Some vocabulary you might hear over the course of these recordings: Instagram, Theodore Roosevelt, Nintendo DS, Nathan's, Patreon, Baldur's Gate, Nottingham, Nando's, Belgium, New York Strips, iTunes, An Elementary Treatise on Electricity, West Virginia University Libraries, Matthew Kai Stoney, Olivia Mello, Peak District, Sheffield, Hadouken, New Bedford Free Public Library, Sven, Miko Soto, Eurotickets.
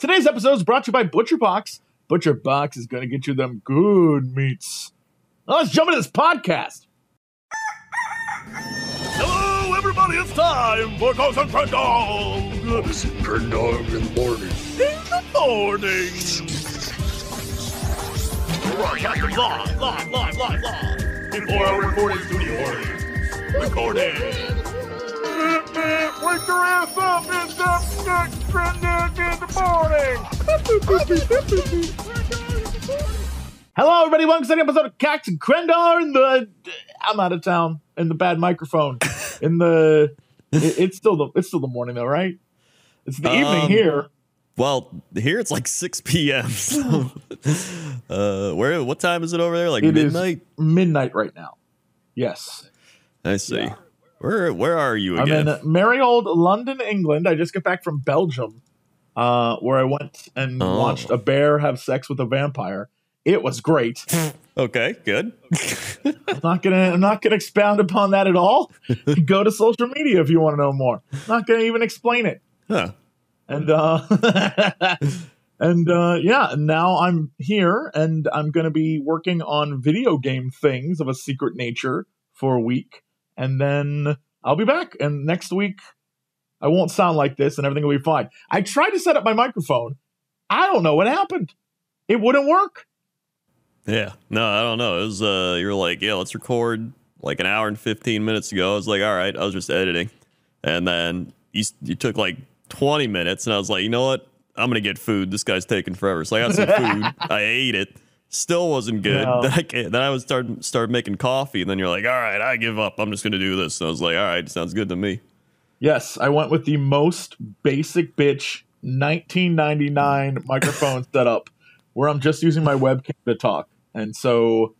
Today's episode is brought to you by ButcherBox. ButcherBox is going to get you them good meats. Now let's jump into this podcast. Hello, everybody. It's time for Cox and Crendor. This is Crendor in the morning. In the morning. Right after live. In 4 hour recording studio morning. Recording. Wake your ass up, it's up, Crendor in the morning. Hello, everybody. Welcome to the episode of Cox and Crendor in the... I'm out of town. In the bad microphone. In the... It's still the morning, though, right? It's the evening here. Well, here it's like 6 p.m. So, what time is it over there? Like it midnight? Is midnight right now. Yes. I see. Yeah. Where are you again? I'm in merry old London, England. I just got back from Belgium, where I went and watched a bear have sex with a vampire. It was great. Okay, good. I'm not gonna expound upon that at all. Go to social media if you want to know more. I'm not gonna even explain it. Huh. And yeah, now I'm here and I'm gonna be working on video game things of a secret nature for a week. And then I'll be back. And next week, I won't sound like this and everything will be fine. I tried to set up my microphone. I don't know what happened. It wouldn't work. Yeah. No, I don't know. It was, you were like, yeah, let's record like an hour and 15 minutes ago. I was like, all right, I was just editing. And then you took like 20 minutes. And I was like, you know what? I'm going to get food. This guy's taking forever. So I got some food. I ate it. Still wasn't good. No. Then I would start making coffee, and then you're like, all right, I give up. I'm just going to do this. And I was like, all right, sounds good to me. Yes, I went with the most basic bitch 1999 microphone setup where I'm just using my webcam to talk. And so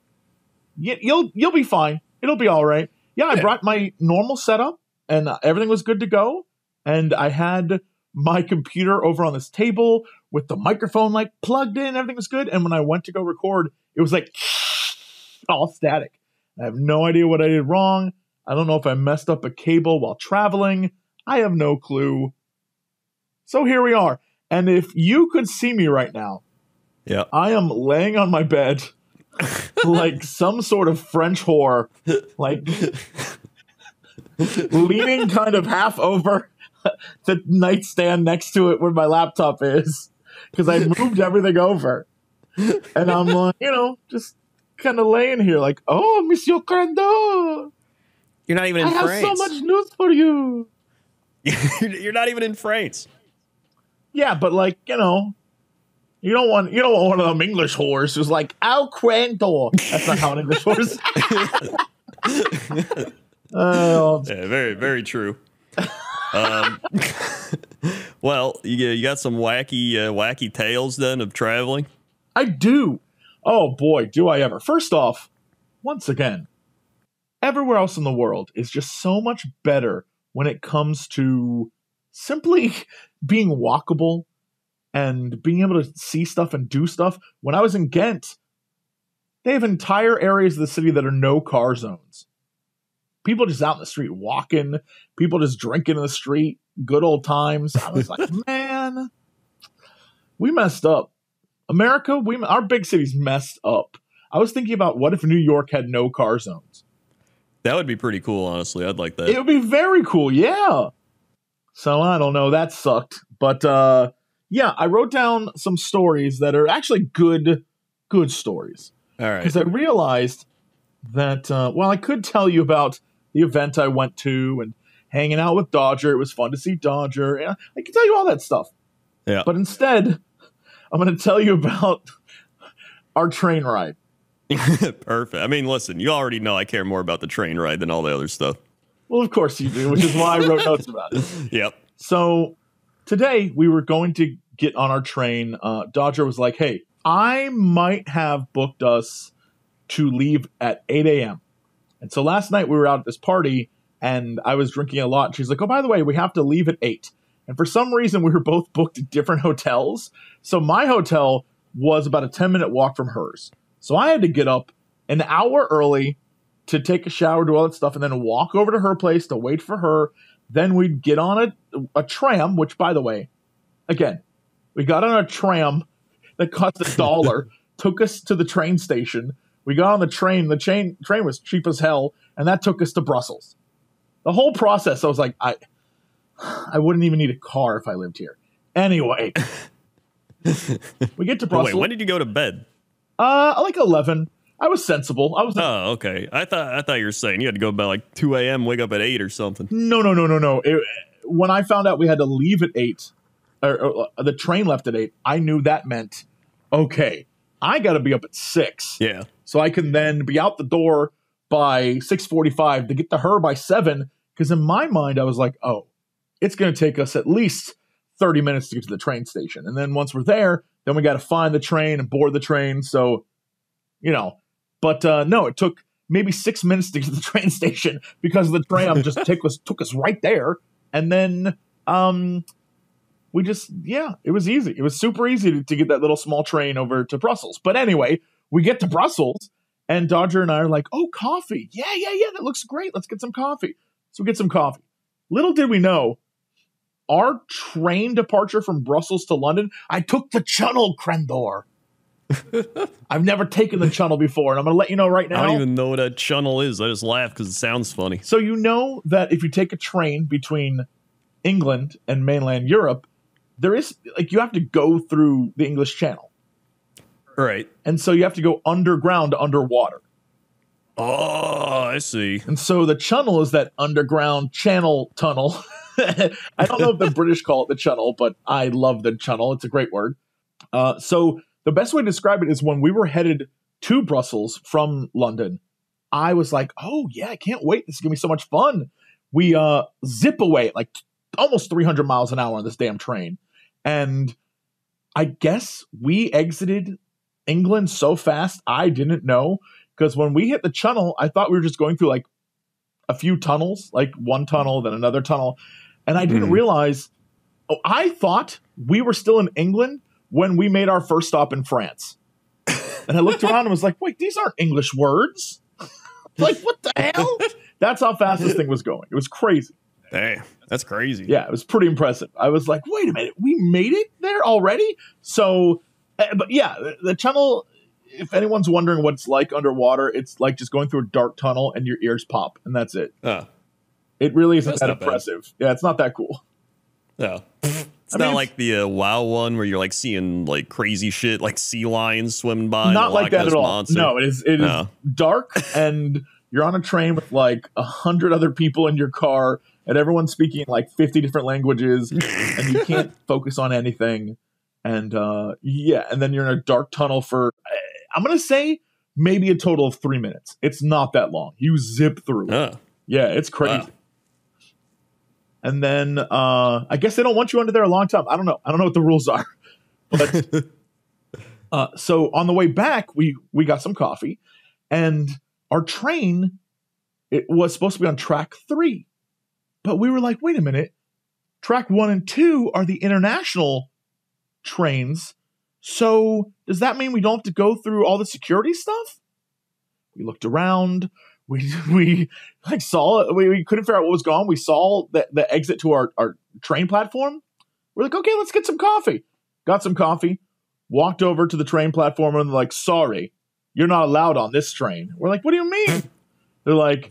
you'll be fine. It'll be all right. Yeah, I brought my normal setup, and everything was good to go. And I had my computer over on this table with the microphone like plugged in, everything was good. And when I went to go record, it was like all static. I have no idea what I did wrong. I don't know if I messed up a cable while traveling. I have no clue. So here we are. And if you could see me right now, yeah, I am laying on my bed like some sort of French whore, like leaning kind of half over the nightstand next to it where my laptop is, because I moved everything over, and I'm like, you know, just kind of laying here like, oh, Monsieur Crendor, you're not even in France. I have so much news for you. You're not even in France. Yeah, but like, you know, you don't want one of them English whores who's like, oh, Crendor. That's not how an English whore is. Yeah, very, very true. Well, you got some wacky tales then of traveling? I do. Oh boy, do I ever. First off, once again, everywhere else in the world is just so much better when it comes to simply being walkable and being able to see stuff and do stuff. When I was in Ghent, they have entire areas of the city that are no car zones. People just out in the street walking, people just drinking in the street, good old times. I was like, man, we messed up. America, our big cities messed up. I was thinking about what if New York had no car zones? That would be pretty cool, honestly. I'd like that. It would be very cool, yeah. So I don't know. That sucked. But yeah, I wrote down some stories that are actually good stories. All right. Because I realized that, well, I could tell you about the event I went to and hanging out with Dodger. It was fun to see Dodger. And I can tell you all that stuff. Yeah. But instead, I'm going to tell you about our train ride. Perfect. I mean, listen, you already know I care more about the train ride than all the other stuff. Well, of course you do, which is why I wrote notes about it. Yep. So today we were going to get on our train. Dodger was like, hey, I might have booked us to leave at 8 a.m. And so last night we were out at this party and I was drinking a lot. And she's like, oh, by the way, we have to leave at 8. And for some reason, we were both booked at different hotels. So my hotel was about a 10-minute walk from hers. So I had to get up an hour early to take a shower, do all that stuff, and then walk over to her place to wait for her. Then we'd get on a tram, which, by the way, again, We got on a tram that cost $1, took us to the train station. We got on the train. The train was cheap as hell, and that took us to Brussels. The whole process, I was like, I wouldn't even need a car if I lived here. Anyway, we get to Brussels. Wait, when did you go to bed? Like 11. I was sensible. Oh, okay. I thought you were saying you had to go by like 2 a.m., wake up at 8 or something. No. When I found out we had to leave at 8, or the train left at 8, I knew that meant, okay, I got to be up at 6. Yeah. So I can then be out the door by 6:45 to get to her by 7. Because in my mind, I was like, oh, it's going to take us at least 30 minutes to get to the train station. And then once we're there, then we got to find the train and board the train. So, you know. But no, it took maybe 6 minutes to get to the train station because the tram just took us right there. And then we just, yeah, it was easy. It was super easy to get that little small train over to Brussels. But anyway, we get to Brussels and Dodger and I are like, oh, coffee. Yeah, that looks great. Let's get some coffee. So we get some coffee. Little did we know, our train departure from Brussels to London, I took the Channel, Crendor. I've never taken the Channel before, and I'm going to let you know right now. I don't even know what a Channel is. I just laugh because it sounds funny. So you know that if you take a train between England and mainland Europe, there is like you have to go through the English Channel. Right. And so you have to go underground to underwater. Oh, I see. And so the Channel is that underground channel tunnel. I don't know if the British call it the Channel, but I love the Channel. It's a great word. So the best way to describe it is when we were headed to Brussels from London, I was like, oh, yeah, I can't wait. This is going to be so much fun. We zip away at like almost 300 miles an hour on this damn train. And I guess we exited England so fast I didn't know, because when we hit the Channel, I thought we were just going through like a few tunnels, like one tunnel, then another tunnel. And I didn't realize I thought we were still in England when we made our first stop in France. And I looked around and was like, wait, these aren't English words. Like, what the hell? That's how fast this thing was going. It was crazy. Hey, that's crazy. Yeah, it was pretty impressive. I was like, wait a minute, we made it there already? So, but yeah, the Channel, if anyone's wondering what it's like underwater, it's like just going through a dark tunnel and your ears pop, and that's it. It really isn't that impressive. Bad. Yeah, it's not that cool. No. It's not like the WoW one where you're like seeing like crazy shit, like sea lions swimming by. Not like that at all. Monster. No, it is dark, and you're on a train with like 100 other people in your car, and everyone's speaking like 50 different languages, and you can't focus on anything. And yeah, and then you're in a dark tunnel for I'm gonna say maybe a total of 3 minutes. It's not that long. You zip through. It. Yeah, it's crazy. Wow. And then I guess they don't want you under there a long time. I don't know. I don't know what the rules are. But so on the way back, we got some coffee, and our train, it was supposed to be on track 3, but we were like, wait a minute, track 1 and 2 are the international trains. So does that mean we don't have to go through all the security stuff? We looked around. We like saw it. We couldn't figure out what was gone. We saw the exit to our train platform. We're like, okay, let's get some coffee. Got some coffee, walked over to the train platform, and they're like, sorry, you're not allowed on this train. We're like, what do you mean? They're like,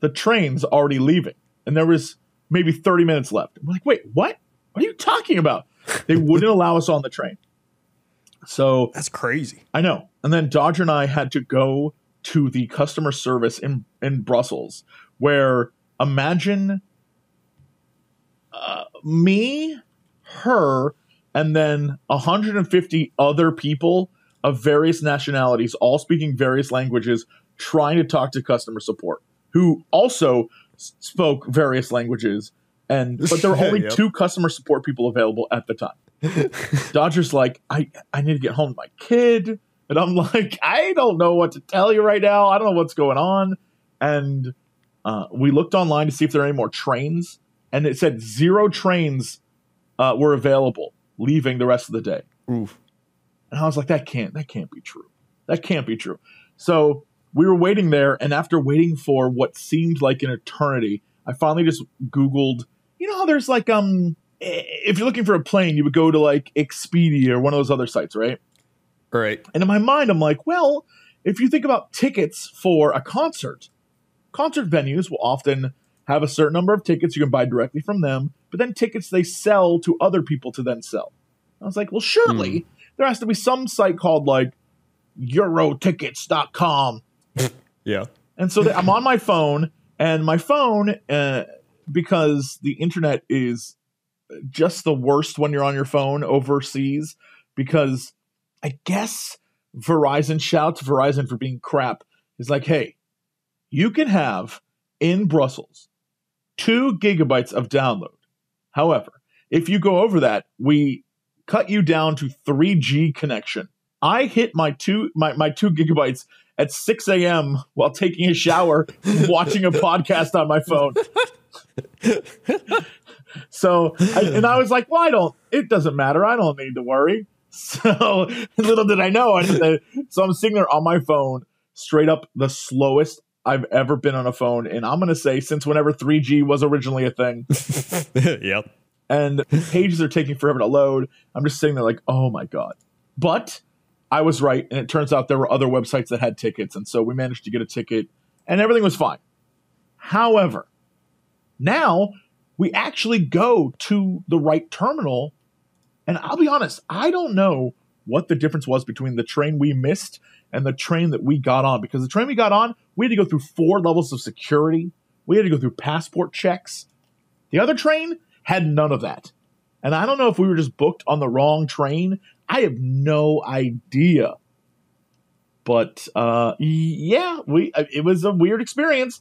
the train's already leaving. And there was maybe 30 minutes left. We're like, wait, what? What are you talking about? They wouldn't allow us on the train. So that's crazy. I know. And then Dodger and I had to go to the customer service in Brussels, where imagine me, her, and then 150 other people of various nationalities, all speaking various languages, trying to talk to customer support, who also spoke various languages. But there were only two customer support people available at the time. Dodger's like, I need to get home to my kid. And I'm like, I don't know what to tell you right now. I don't know what's going on. And we looked online to see if there are any more trains. And it said 0 trains were available, leaving the rest of the day. Oof. And I was like, that can't be true. That can't be true. So we were waiting there. And after waiting for what seemed like an eternity, I finally just Googled, you know how there's like if you're looking for a plane, you would go to like Expedia or one of those other sites, right? Right. And in my mind, I'm like, well, if you think about tickets for a concert, concert venues will often have a certain number of tickets you can buy directly from them, but then tickets they sell to other people to then sell. I was like, well, surely there has to be some site called like Eurotickets.com. Yeah. And so I'm on my phone, and my phone, because the internet is just the worst when you're on your phone overseas, because I guess Verizon, shouts Verizon for being crap, is like, hey, you can have in Brussels 2 gigabytes of download. However, if you go over that, we cut you down to 3G connection. I hit my 2 gigabytes at 6 a.m. while taking a shower, watching a podcast on my phone. So, I was like, well, it doesn't matter. I don't need to worry. So little did I know. So I'm sitting there on my phone, straight up the slowest I've ever been on a phone. And I'm going to say since whenever 3G was originally a thing. Yep. And pages are taking forever to load. I'm just sitting there like, oh my God. But I was right. And it turns out there were other websites that had tickets. And so we managed to get a ticket and everything was fine. However, now we actually go to the right terminal. And I'll be honest, I don't know what the difference was between the train we missed and the train that we got on. Because the train we got on, we had to go through 4 levels of security. We had to go through passport checks. The other train had none of that. And I don't know if we were just booked on the wrong train. I have no idea. But, yeah, it was a weird experience.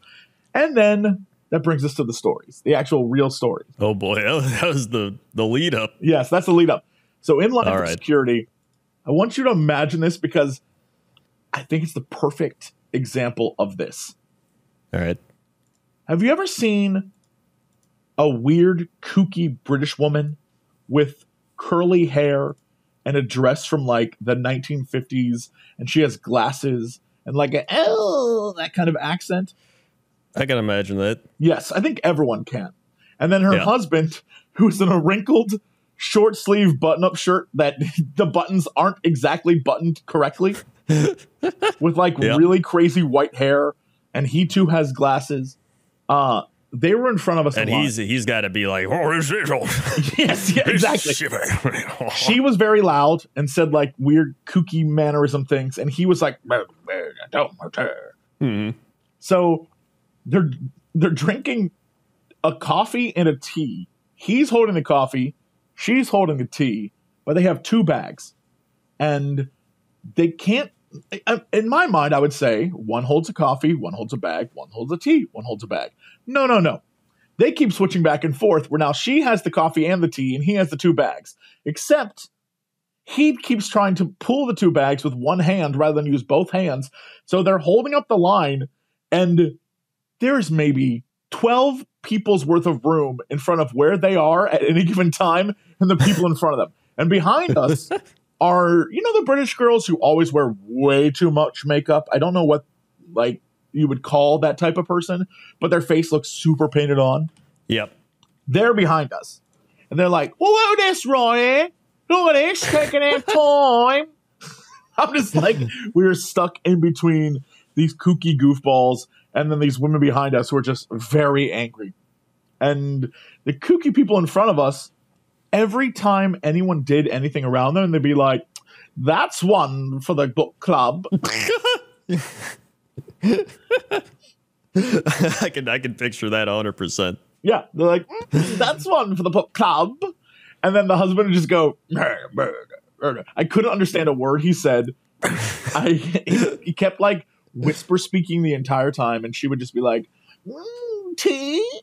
And then that brings us to the stories, the actual real stories. Oh, boy. That was the lead up. Yes, that's the lead up. So in line for security, I want you to imagine this because I think it's the perfect example of this. All right. Have you ever seen a weird, kooky British woman with curly hair and a dress from like the 1950s? And she has glasses and like a, oh, that kind of accent. I can imagine that. Yes, I think everyone can. And then her husband, who's in a wrinkled, short-sleeve button-up shirt that the buttons aren't exactly buttoned correctly, with, like, really crazy white hair, and he, too, has glasses. They were in front of us a lot. And he's got to be like, oh, this is all. Yes, yeah, exactly. She was very loud and said, like, weird, kooky mannerism things, and he was like, So They're drinking a coffee and a tea. He's holding the coffee. She's holding the tea. But they have 2 bags. And they can't – in my mind, I would say one holds a coffee, one holds a bag, one holds a tea, one holds a bag. No, no, no. They keep switching back and forth where now she has the coffee and the tea and he has the 2 bags. Except he keeps trying to pull the 2 bags with one hand rather than use both hands. So they're holding up the line and – there's maybe 12 people's worth of room in front of where they are at any given time and the people in front of them. And behind us are, you know, the British girls who always wear way too much makeup. I don't know what, like, you would call that type of person, but their face looks super painted on. Yep. They're behind us. And they're like, whoa, this, Ronnie. Look at this, taking their time. I'm just like, we're stuck in between these kooky goofballs and then these women behind us were just very angry. And the kooky people in front of us, every time anyone did anything around them, they'd be like, that's one for the book club. I can picture that 100%. Yeah, they're like, that's one for the book club. And then the husband would just go, I couldn't understand a word he said. He kept like whisper speaking the entire time, and she would just be like, tea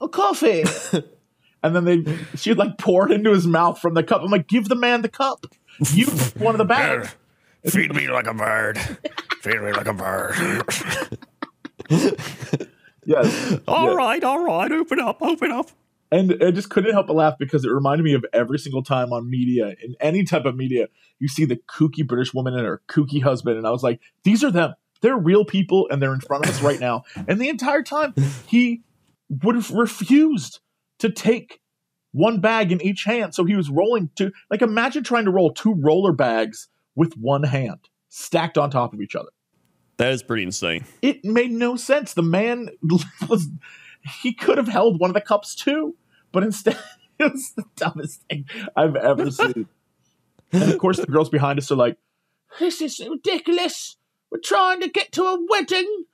or coffee? And then she'd like pour it into his mouth from the cup. I'm like, give the man the cup. You one of the bag. Feed me like a bird. Feed me like a bird. Yes. All right. Open up. And I just couldn't help but laugh because it reminded me of every single time on media, in any type of media, you see the kooky British woman and her kooky husband. And I was like, these are them. They're real people and they're in front of us right now. And the entire time he would have refused to take one bag in each hand. So he was rolling two. Like, imagine trying to roll two roller bags with one hand stacked on top of each other. That is pretty insane. It made no sense. The man was, he could have held one of the cups too, but instead it was the dumbest thing I've ever seen. And of course the girls behind us are like, this is ridiculous. We're trying to get to a wedding.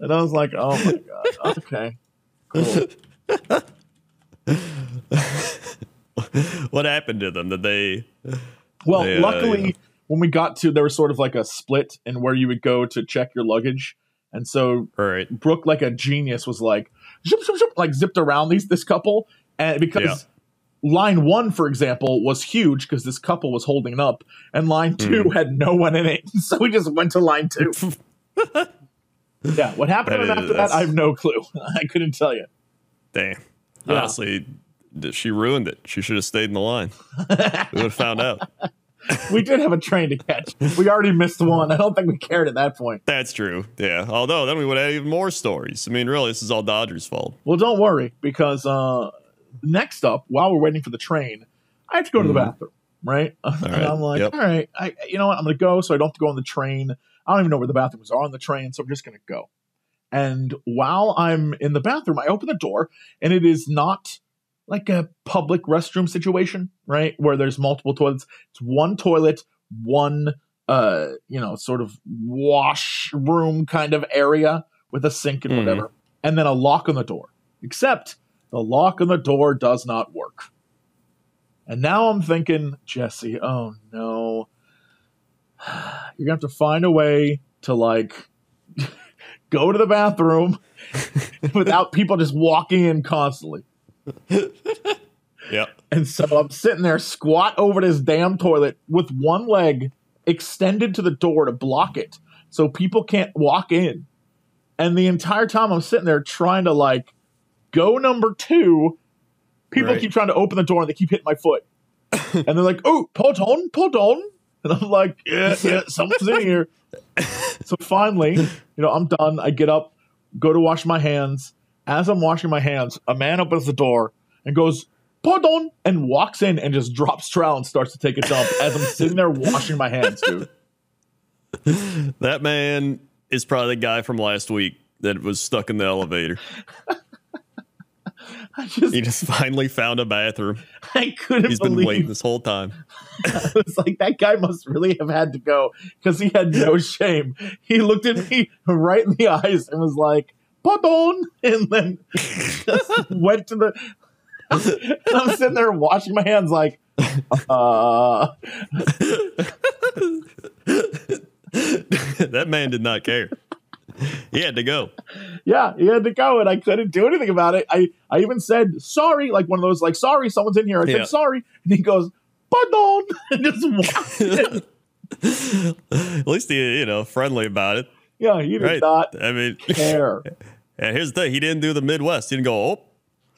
And I was like, oh my God. Okay. Cool. What happened to them? Did they? Well, they, luckily, when we got to, there was sort of like a split in where you would go to check your luggage, and so right. Brooke, like a genius, was like, zip, zip, zip, like zipped around this couple, and because line one, for example, was huge because this couple was holding up, and line two had no one in it, so we just went to line two. Yeah, what happened after that, I have no clue. I couldn't tell you. Damn. Yeah. Honestly, she ruined it. She should have stayed in the line. We would have found out. We did have a train to catch. We already missed one. I don't think we cared at that point. That's true. Yeah. Although then we would have even more stories. I mean, really, this is all Dodger's fault. Well, don't worry, because next up, while we're waiting for the train, I have to go to the bathroom, right? And I'm like, all right, you know what? I'm going to go so I don't have to go on the train. I don't even know where the bathrooms are on the train, so I'm just going to go. And while I'm in the bathroom, I open the door, and it is not like a public restroom situation, right, where there's multiple toilets. It's one toilet, one, you know, sort of washroom kind of area with a sink and whatever, and then a lock on the door. Except the lock on the door does not work. And now I'm thinking, Jesse, oh, no. You're going to have to find a way to, like, go to the bathroom without people just walking in constantly. Yeah. And so I'm sitting there squat over this damn toilet with one leg extended to the door to block it so people can't walk in. And the entire time I'm sitting there trying to, like, go number two, people keep trying to open the door and they keep hitting my foot. And they're like, oh, hold on. And I'm like, yeah, someone's in here. So finally, you know, I'm done. I get up, go to wash my hands. As I'm washing my hands, a man opens the door and goes, pardon, and walks in and just drops trowel and starts to take a dump as I'm sitting there washing my hands, dude. That man is probably the guy from last week that was stuck in the elevator. He just finally found a bathroom. I couldn't believe. He's been waiting this whole time. I was like, that guy must really have had to go because he had no shame. He looked at me right in the eyes and was like, pardon, and then just went to the. And I'm sitting there washing my hands like, That man did not care. He had to go. Yeah, he had to go, and I couldn't do anything about it. I even said, sorry, like one of those, like, sorry, someone's in here. I said, sorry. And he goes, pardon, and just walked in. At least he, you know, friendly about it. Yeah, he did not care. And here's the thing. He didn't do the Midwest. He didn't go, oh.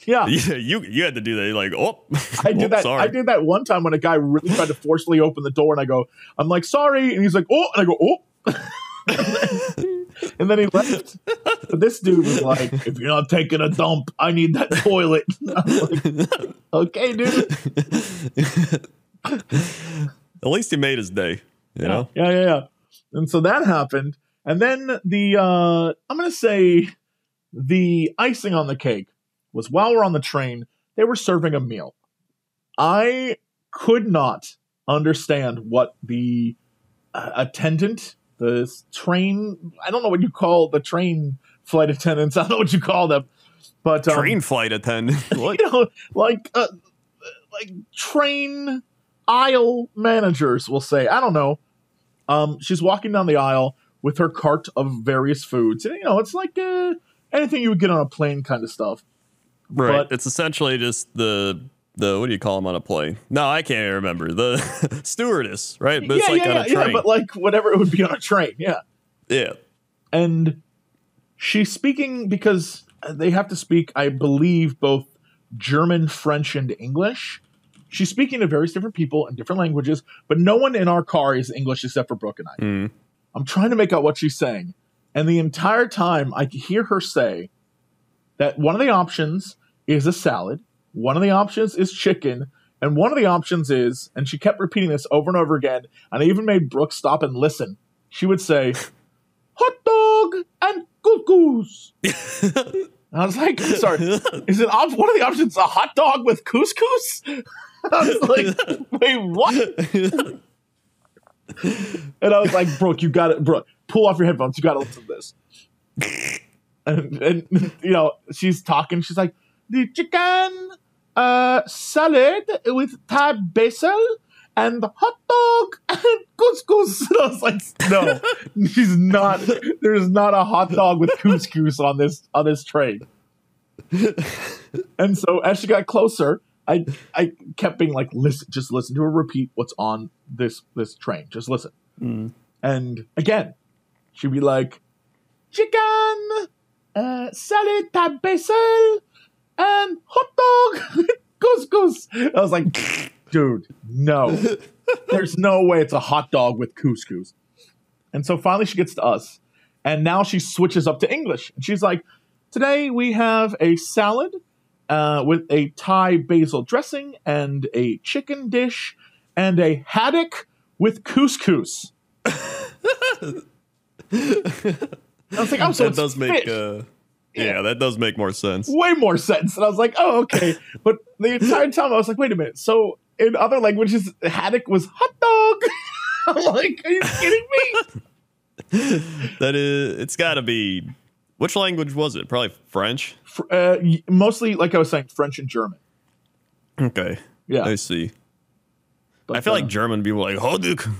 Yeah. You had to do that. You're like, oh. I did that one time when a guy really tried to forcefully open the door, and I'm like, sorry. And he's like, oh. And I go, oh. And then he left. But this dude was like, if you're not taking a dump, I need that toilet. I'm like, okay, dude. At least he made his day, you know? Yeah. And so that happened. And then the, I'm going to say the icing on the cake was while we're on the train, they were serving a meal. I could not understand what the attendant, the train, I don't know what you call the train flight attendants. I don't know what you call them, but train flight attendant, what? You know, like train aisle managers will say. I don't know. She's walking down the aisle with her cart of various foods. And, you know, it's like anything you would get on a plane kind of stuff. Right. But it's essentially just the what do you call them on a plane? No, I can't even remember. The stewardess, right? But it's like on a train. Yeah, but like whatever it would be on a train, yeah. Yeah. And she's speaking because they have to speak, I believe, both German, French, and English. She's speaking to various different people in different languages, but no one in our car is English except for Brooke and I. I'm trying to make out what she's saying. And the entire time I could hear her say that one of the options is a salad. one of the options is chicken, and one of the options is, and she kept repeating this over and over again, and I even made Brooke stop and listen. She would say, hot dog and couscous. And I was like, sorry, is it one of the options a hot dog with couscous? I was like, wait, what? And I was like, Brooke, you got it, Brooke, pull off your headphones. You got to listen to this. And, you know, she's talking. She's like, the chicken salad with Thai basil and hot dog and couscous. And I was like, no, she's not. There's not a hot dog with couscous on this tray. And so as she got closer, I kept being like, listen, just listen to her repeat what's on this train. Just listen. Mm. And again, she'd be like, chicken, salad, tab basil, and hot dog, couscous. I was like, dude, no. There's no way it's a hot dog with couscous. And so finally she gets to us. And now she switches up to English. And she's like, today we have a salad with a Thai basil dressing and a chicken dish and a haddock with couscous. I was like, oh, so that does make that does make more sense. Way more sense. And I was like, oh, okay. But the entire time I was like, wait a minute. So in other languages, haddock was hot dog. I'm like, are you kidding me? That is, it's got to be. Which language was it? Probably French. Mostly, like I was saying, French and German. Okay. Yeah. I see. But I feel like German people are like, Hadouken.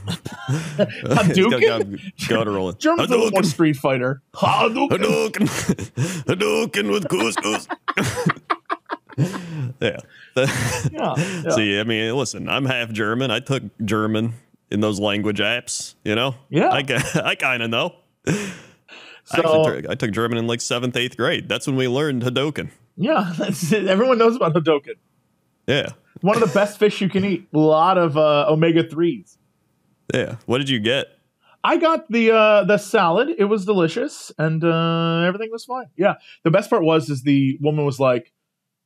Hadouken? German's a little more Street Fighter. Hadouken. Hadouken with couscous. Yeah. Yeah. See, I mean, listen, I'm half German. I took German in those language apps, you know? Yeah. I kind of know. So, I took German in like 7th, 8th grade. That's when we learned Hadouken. Yeah, that's it. Everyone knows about Hadouken. Yeah. One of the best fish you can eat. A lot of omega-3s. Yeah. What did you get? I got the salad. It was delicious, and everything was fine. Yeah. The best part is the woman was like,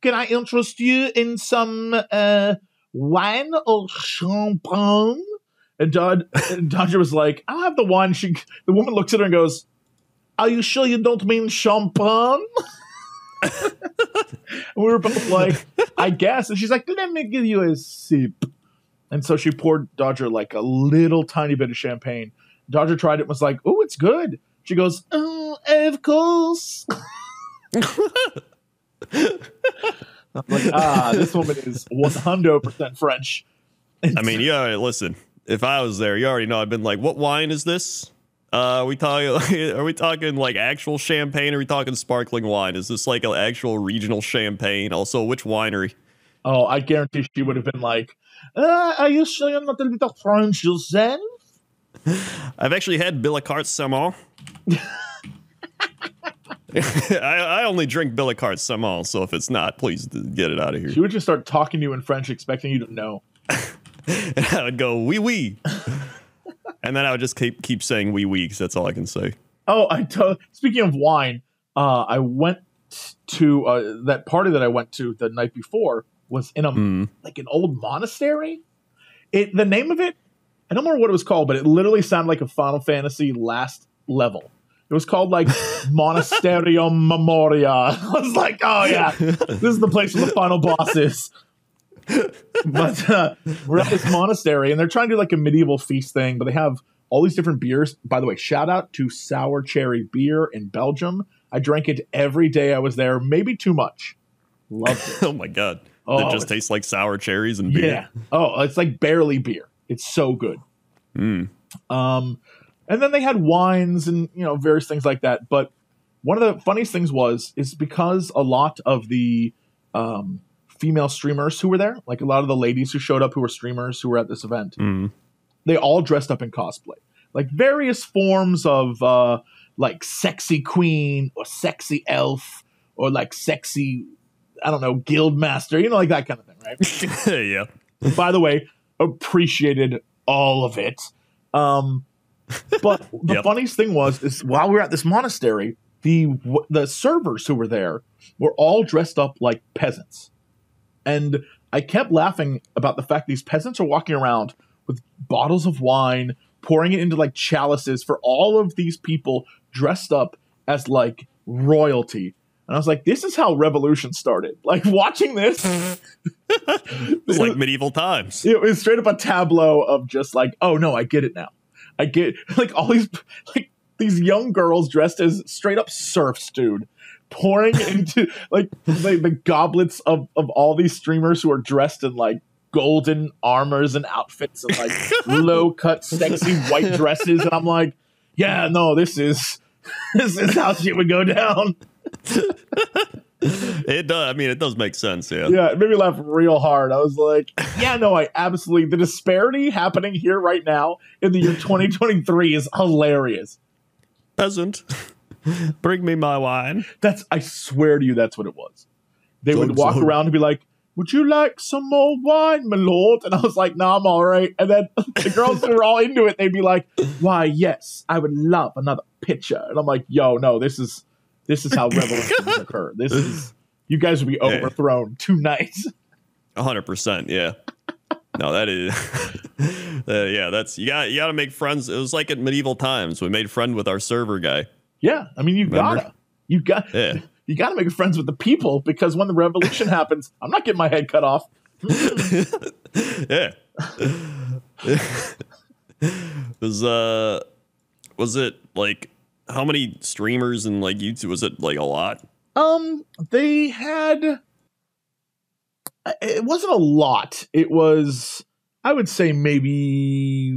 can I interest you in some wine or champagne? And Dodger was like, I'll have the wine. The woman looks at her and goes, are you sure you don't mean champagne? We were both like, I guess. And she's like, let me give you a sip. And so she poured Dodger like a little tiny bit of champagne. Dodger tried it and was like, oh, it's good. She goes, oh, of course. I'm like, this woman is 100% French. I mean, yeah, listen, if I was there, you already know I've been like, what wine is this? Are we talking like actual champagne? Or are we talking sparkling wine? Is this like an actual regional champagne? Also, which winery? Oh, I guarantee she would have been like, are you sure you're not a little French yourself? I've actually had Billicard Saumon. I only drink Billicard Saumon, so if it's not, please get it out of here. She would just start talking to you in French, expecting you to know. And I would go, oui, oui. And then I would just keep saying wee wee, because that's all I can say. Oh, speaking of wine, I went to that party that I went to the night before was in like an old monastery. The name of it, I don't remember what it was called, but it literally sounded like a Final Fantasy last level. It was called like Monasterium Memoria. I was like, oh yeah, this is the place where the final boss is. But we're at this monastery, and they're trying to do like a medieval feast thing, but they have all these different beers. By the way, shout out to Sour Cherry Beer in Belgium. I drank it every day I was there, maybe too much. Loved it. Oh my god. It just tastes like sour cherries and beer. Yeah. Oh, it's like barely beer. It's so good. And then they had wines and, you know, various things like that. But one of the funniest things is because a lot of the female streamers who were there, like a lot of the ladies who showed up who were streamers who were at this event, they all dressed up in cosplay, like various forms of like sexy queen or sexy elf or like sexy, I don't know, guild master, you know, like that kind of thing, right? Yeah. By the way, appreciated all of it. But the funniest thing is while we were at this monastery, the servers who were there were all dressed up like peasants. And I kept laughing about the fact these peasants are walking around with bottles of wine, pouring it into like chalices for all of these people dressed up as like royalty. And I was like, this is how revolution started. Like watching this. It was like medieval times. It was straight up a tableau of just like, oh no, I get it now. I get like all these like these young girls dressed as straight up serfs, dude, pouring into like the goblets of all these streamers who are dressed in like golden armors and outfits and like low cut sexy white dresses. And I'm like, yeah, no, this is how shit would go down. It does. I mean, it does make sense. Yeah. Yeah. It made me laugh real hard. I was like, yeah, no, I absolutely. The disparity happening here right now in the year 2023 is hilarious. Peasant, bring me my wine. That's, I swear to you, that's what it was. They would walk around and be like, would you like some more wine, my lord? And I was like, nah, I'm all right. And then the girls who were all into it, they'd be like, why, yes, I would love another pitcher. And I'm like, yo, no, this is how revolutions occur. This is, you guys will be overthrown tonight. 100%, yeah. No, that is, yeah, that's, you gotta make friends. It was like at medieval times. We made friends with our server guy. Yeah, I mean, you gotta make friends with the people, because when the revolution happens, I'm not getting my head cut off. Yeah. Was it like, how many streamers and like YouTube, was it like a lot? They had, it wasn't a lot. It was, I would say maybe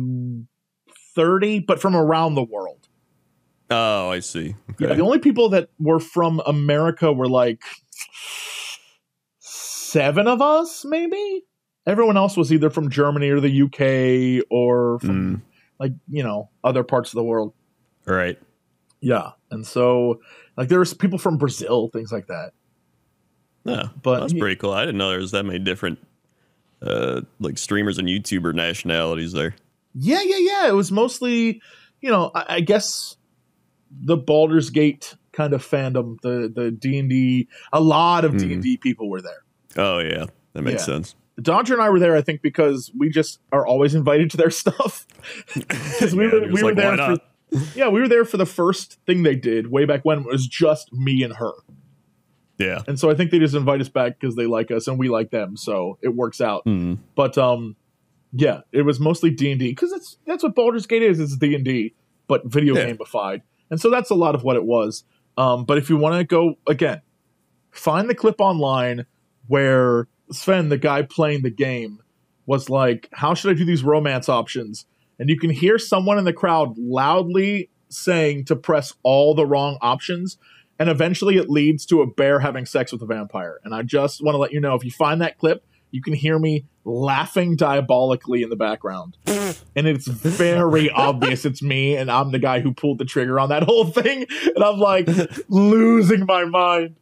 30, but from around the world. Oh, I see. Okay. Yeah, the only people that were from America were like 7 of us, maybe. Everyone else was either from Germany or the UK or from like, you know, other parts of the world. Right. Yeah, and so like there was people from Brazil, things like that. Yeah, but that's pretty cool. I didn't know there was that many different like streamers and YouTuber nationalities there. Yeah, yeah, yeah. It was mostly, you know, I guess the Baldur's Gate kind of fandom, the D&D. A lot of D&D people were there. Oh yeah, that makes sense. Dodger and I were there, I think, because we just are always invited to their stuff. Because we were there for. Yeah, we were there for the first thing they did way back when. It was just me and her. Yeah. And so I think they just invite us back because they like us and we like them. So it works out. But yeah, it was mostly D&D because that's what Baldur's Gate is. It's D&D, but video gamified. And so that's a lot of what it was. But if you want to go, again, find the clip online where Sven, the guy playing the game, was like, how should I do these romance options? And you can hear someone in the crowd loudly saying to press all the wrong options. And eventually it leads to a bear having sex with a vampire. And I just want to let you know, if you find that clip, you can hear me laughing diabolically in the background. And it's very obvious it's me. And I'm the guy who pulled the trigger on that whole thing. And I'm like losing my mind.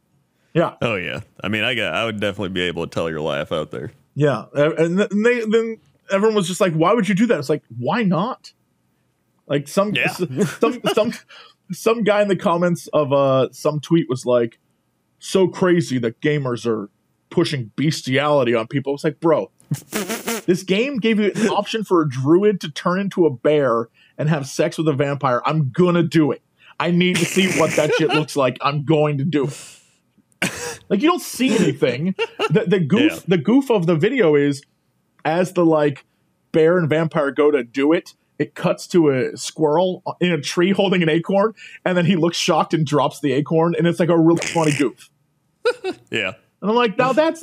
Yeah. Oh, yeah. I mean, I would definitely be able to tell your laugh out there. Yeah. And then everyone was just like, why would you do that? It's like, why not? Like some guy in the comments of some tweet was like, so crazy that gamers are pushing bestiality on people. It's like, bro, this game gave you an option for a druid to turn into a bear and have sex with a vampire. I'm gonna do it. I need to see what that shit looks like. I'm going to do it. Like, you don't see anything. The goof of the video is, as the like bear and vampire go to do it, it cuts to a squirrel in a tree holding an acorn, and then he looks shocked and drops the acorn, and it's like a really funny goof. Yeah, and I'm like, now that's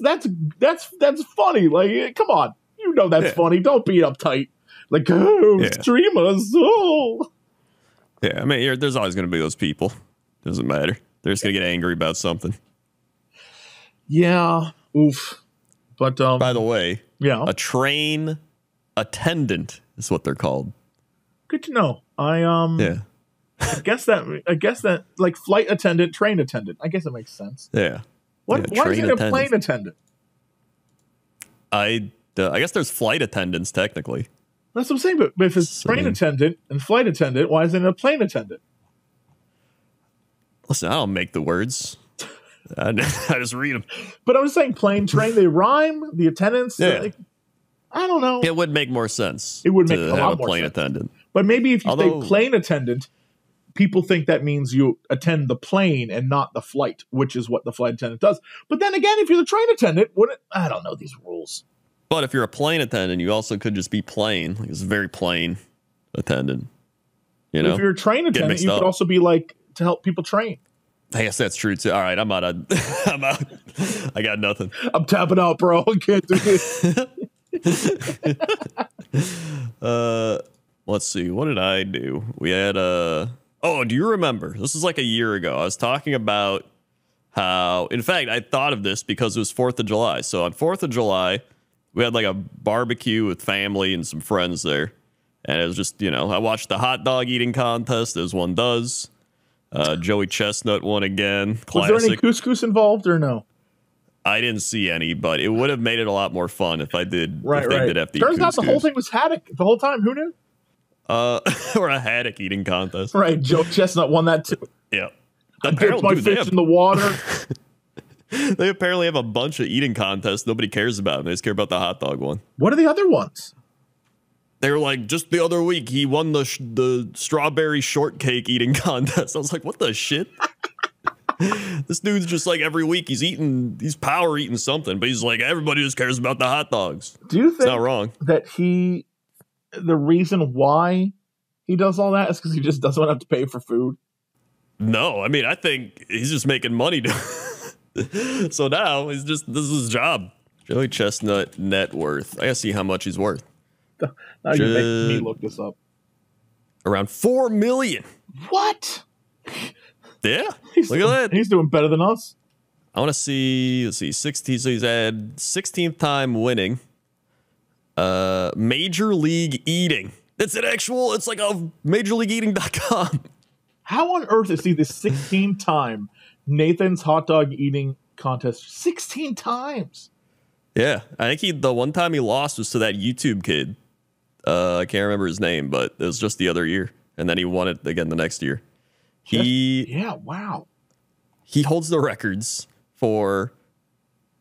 funny. Like, come on, you know that's funny. Don't be uptight. Like, oh, streamers. Oh. Yeah, I mean, there's always going to be those people. Doesn't matter. They're just going to get angry about something. Yeah. Oof. But by the way. Yeah, a train attendant is what they're called. Good to know. I guess that like flight attendant, train attendant. I guess it makes sense. Yeah. What? Yeah, why is it a plane attendant? I guess there's flight attendants technically. That's what I'm saying. But if it's train attendant and flight attendant, why isn't it a plane attendant? Listen, I don't make the words. I just read them. But I'm just saying, plane, train, they rhyme. The attendants, yeah. Like, I don't know. It would make more sense. It would make a lot more sense. Attendant. But maybe if you say plane attendant, people think that means you attend the plane and not the flight, which is what the flight attendant does. But then again, if you're the train attendant, wouldn't I don't know these rules. But if you're a plane attendant, you also could just be plain. Like, it's very plain attendant. You know, if you're a train attendant, you could also be like to help people train. I guess that's true too. All right, I'm out. I'm out. I got nothing. I'm tapping out, bro. I can't do this. Let's see. What did I do? We had oh, do you remember? This is like a year ago. I was talking about how, in fact, I thought of this because it was 4th of July. So on 4th of July, we had like a barbecue with family and some friends there. And it was just, you know, I watched the hot dog eating contest, as one does. Joey Chestnut won again. Classic. Was there any couscous involved or no? I didn't see any, but it would have made it a lot more fun if I did. Right, if they did have to eat couscous. Turns out the whole thing was haddock the whole time. Who knew? Or a haddock eating contest. Right, Joe Chestnut won that too. Yeah. I dipped my fish in the water. They apparently have a bunch of eating contests nobody cares about. They just care about the hot dog one. What are the other ones? They were like, just the other week, he won the strawberry shortcake eating contest. I was like, what the shit? This dude's just like every week he's power eating something, but he's like, everybody just cares about the hot dogs. Do you think it's not wrong that the reason why he does all that is because he just doesn't have to pay for food? No, I mean, I think he's just making money. So now he's just, this is his job. Joey Chestnut net worth. I gotta see how much he's worth. Now you're making me look this up. Around $4 million. What? Yeah, look at that. He's doing better than us. I want to see. Let's see. 16. So he's had 16th time winning. Major League Eating. It's an actual. It's like a MajorLeagueEating.com. How on earth is he the 16th time Nathan's hot dog eating contest? 16 times. Yeah, I think the one time he lost was to that YouTube kid. I can't remember his name, but it was just the other year, and then he won it again the next year. Wow. He holds the records for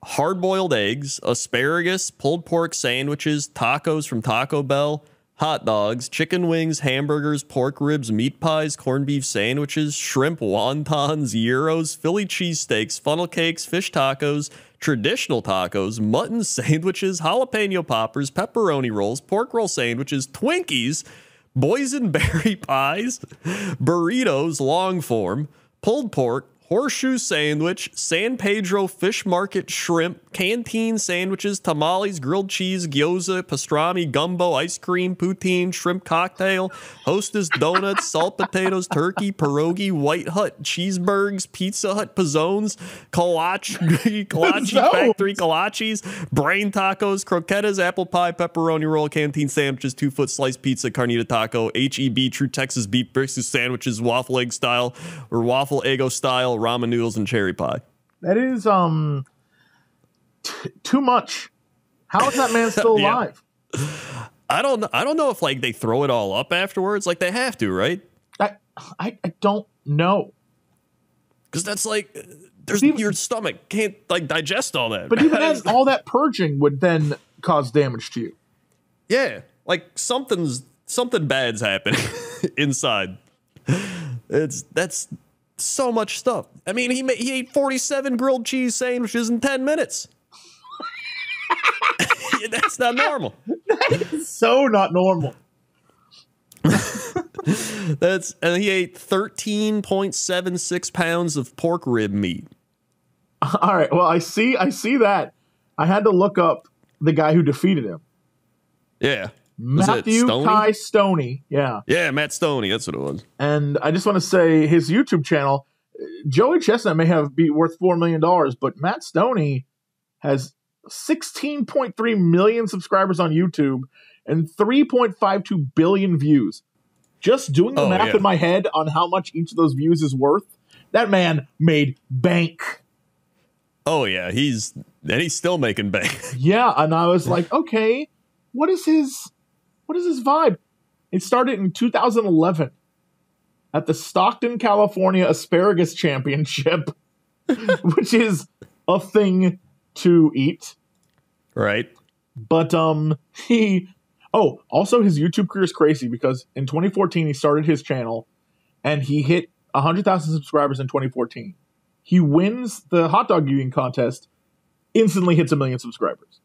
hard-boiled eggs, asparagus, pulled pork sandwiches, tacos from Taco Bell, hot dogs, chicken wings, hamburgers, pork ribs, meat pies, corned beef sandwiches, shrimp wontons, gyros, Philly cheesesteaks, funnel cakes, fish tacos, traditional tacos, mutton sandwiches, jalapeno poppers, pepperoni rolls, pork roll sandwiches, Twinkies, boysenberry pies, burritos, long form, pulled pork, horseshoe sandwich, San Pedro fish market shrimp, canteen sandwiches, tamales, grilled cheese, gyoza, pastrami, gumbo, ice cream, poutine, shrimp cocktail, Hostess donuts, salt potatoes, turkey, pierogi, White Hut, cheeseburgers, Pizza Hut, pizzones, kolache, factory kolaches, brain tacos, croquetas, apple pie, pepperoni roll, canteen sandwiches, 2-foot sliced pizza, carnita taco, HEB, true Texas beef brisket sandwiches, waffle egg style or waffle ego style, ramen noodles, and cherry pie. That is too much. How is that man still alive? I don't know if like they throw it all up afterwards, like they have to, right? I don't know, because that's like your stomach can't like digest all that. But even then, all that purging would then cause damage to you. Yeah, like something bad's happening inside. That's so much stuff. I mean, he ate 47 grilled cheese sandwiches in 10 minutes. That's not normal. That is so not normal. And he ate 13.76 pounds of pork rib meat. All right. Well, I see that. I had to look up the guy who defeated him. Yeah. Matthew Kai Stoney. Yeah. Yeah, Matt Stoney. That's what it was. And I just want to say his YouTube channel, Joey Chestnut may have be worth $4 million, but Matt Stoney has 16.3 million subscribers on YouTube and 3.52 billion views. Just doing the math in my head on how much each of those views is worth, that man made bank. Oh, yeah. And he's still making bank. Yeah. And I was like, okay, what is his vibe? It started in 2011 at the Stockton, California Asparagus Championship. which is a thing to eat. Right. But also his YouTube career is crazy because in 2014 he started his channel and he hit 100,000 subscribers in 2014. He wins the hot dog eating contest, instantly hits 1 million subscribers.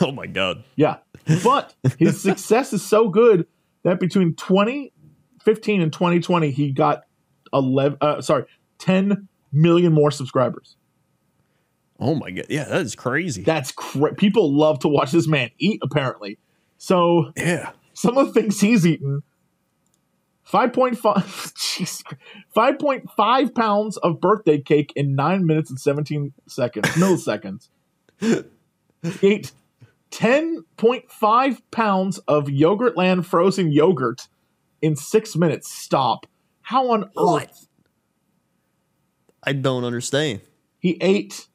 Oh my God. Yeah. But his success is so good that between 2015 and 2020 he got 10 million more subscribers. Oh my God. Yeah, that is crazy. That's people love to watch this man eat, apparently. So yeah, some of the things he's eaten: 5.5 pounds of birthday cake in 9 minutes and 17 seconds, milliseconds. Ate 10.5 pounds of Yogurtland frozen yogurt in 6 minutes. Stop. How on earth? I don't understand. He ate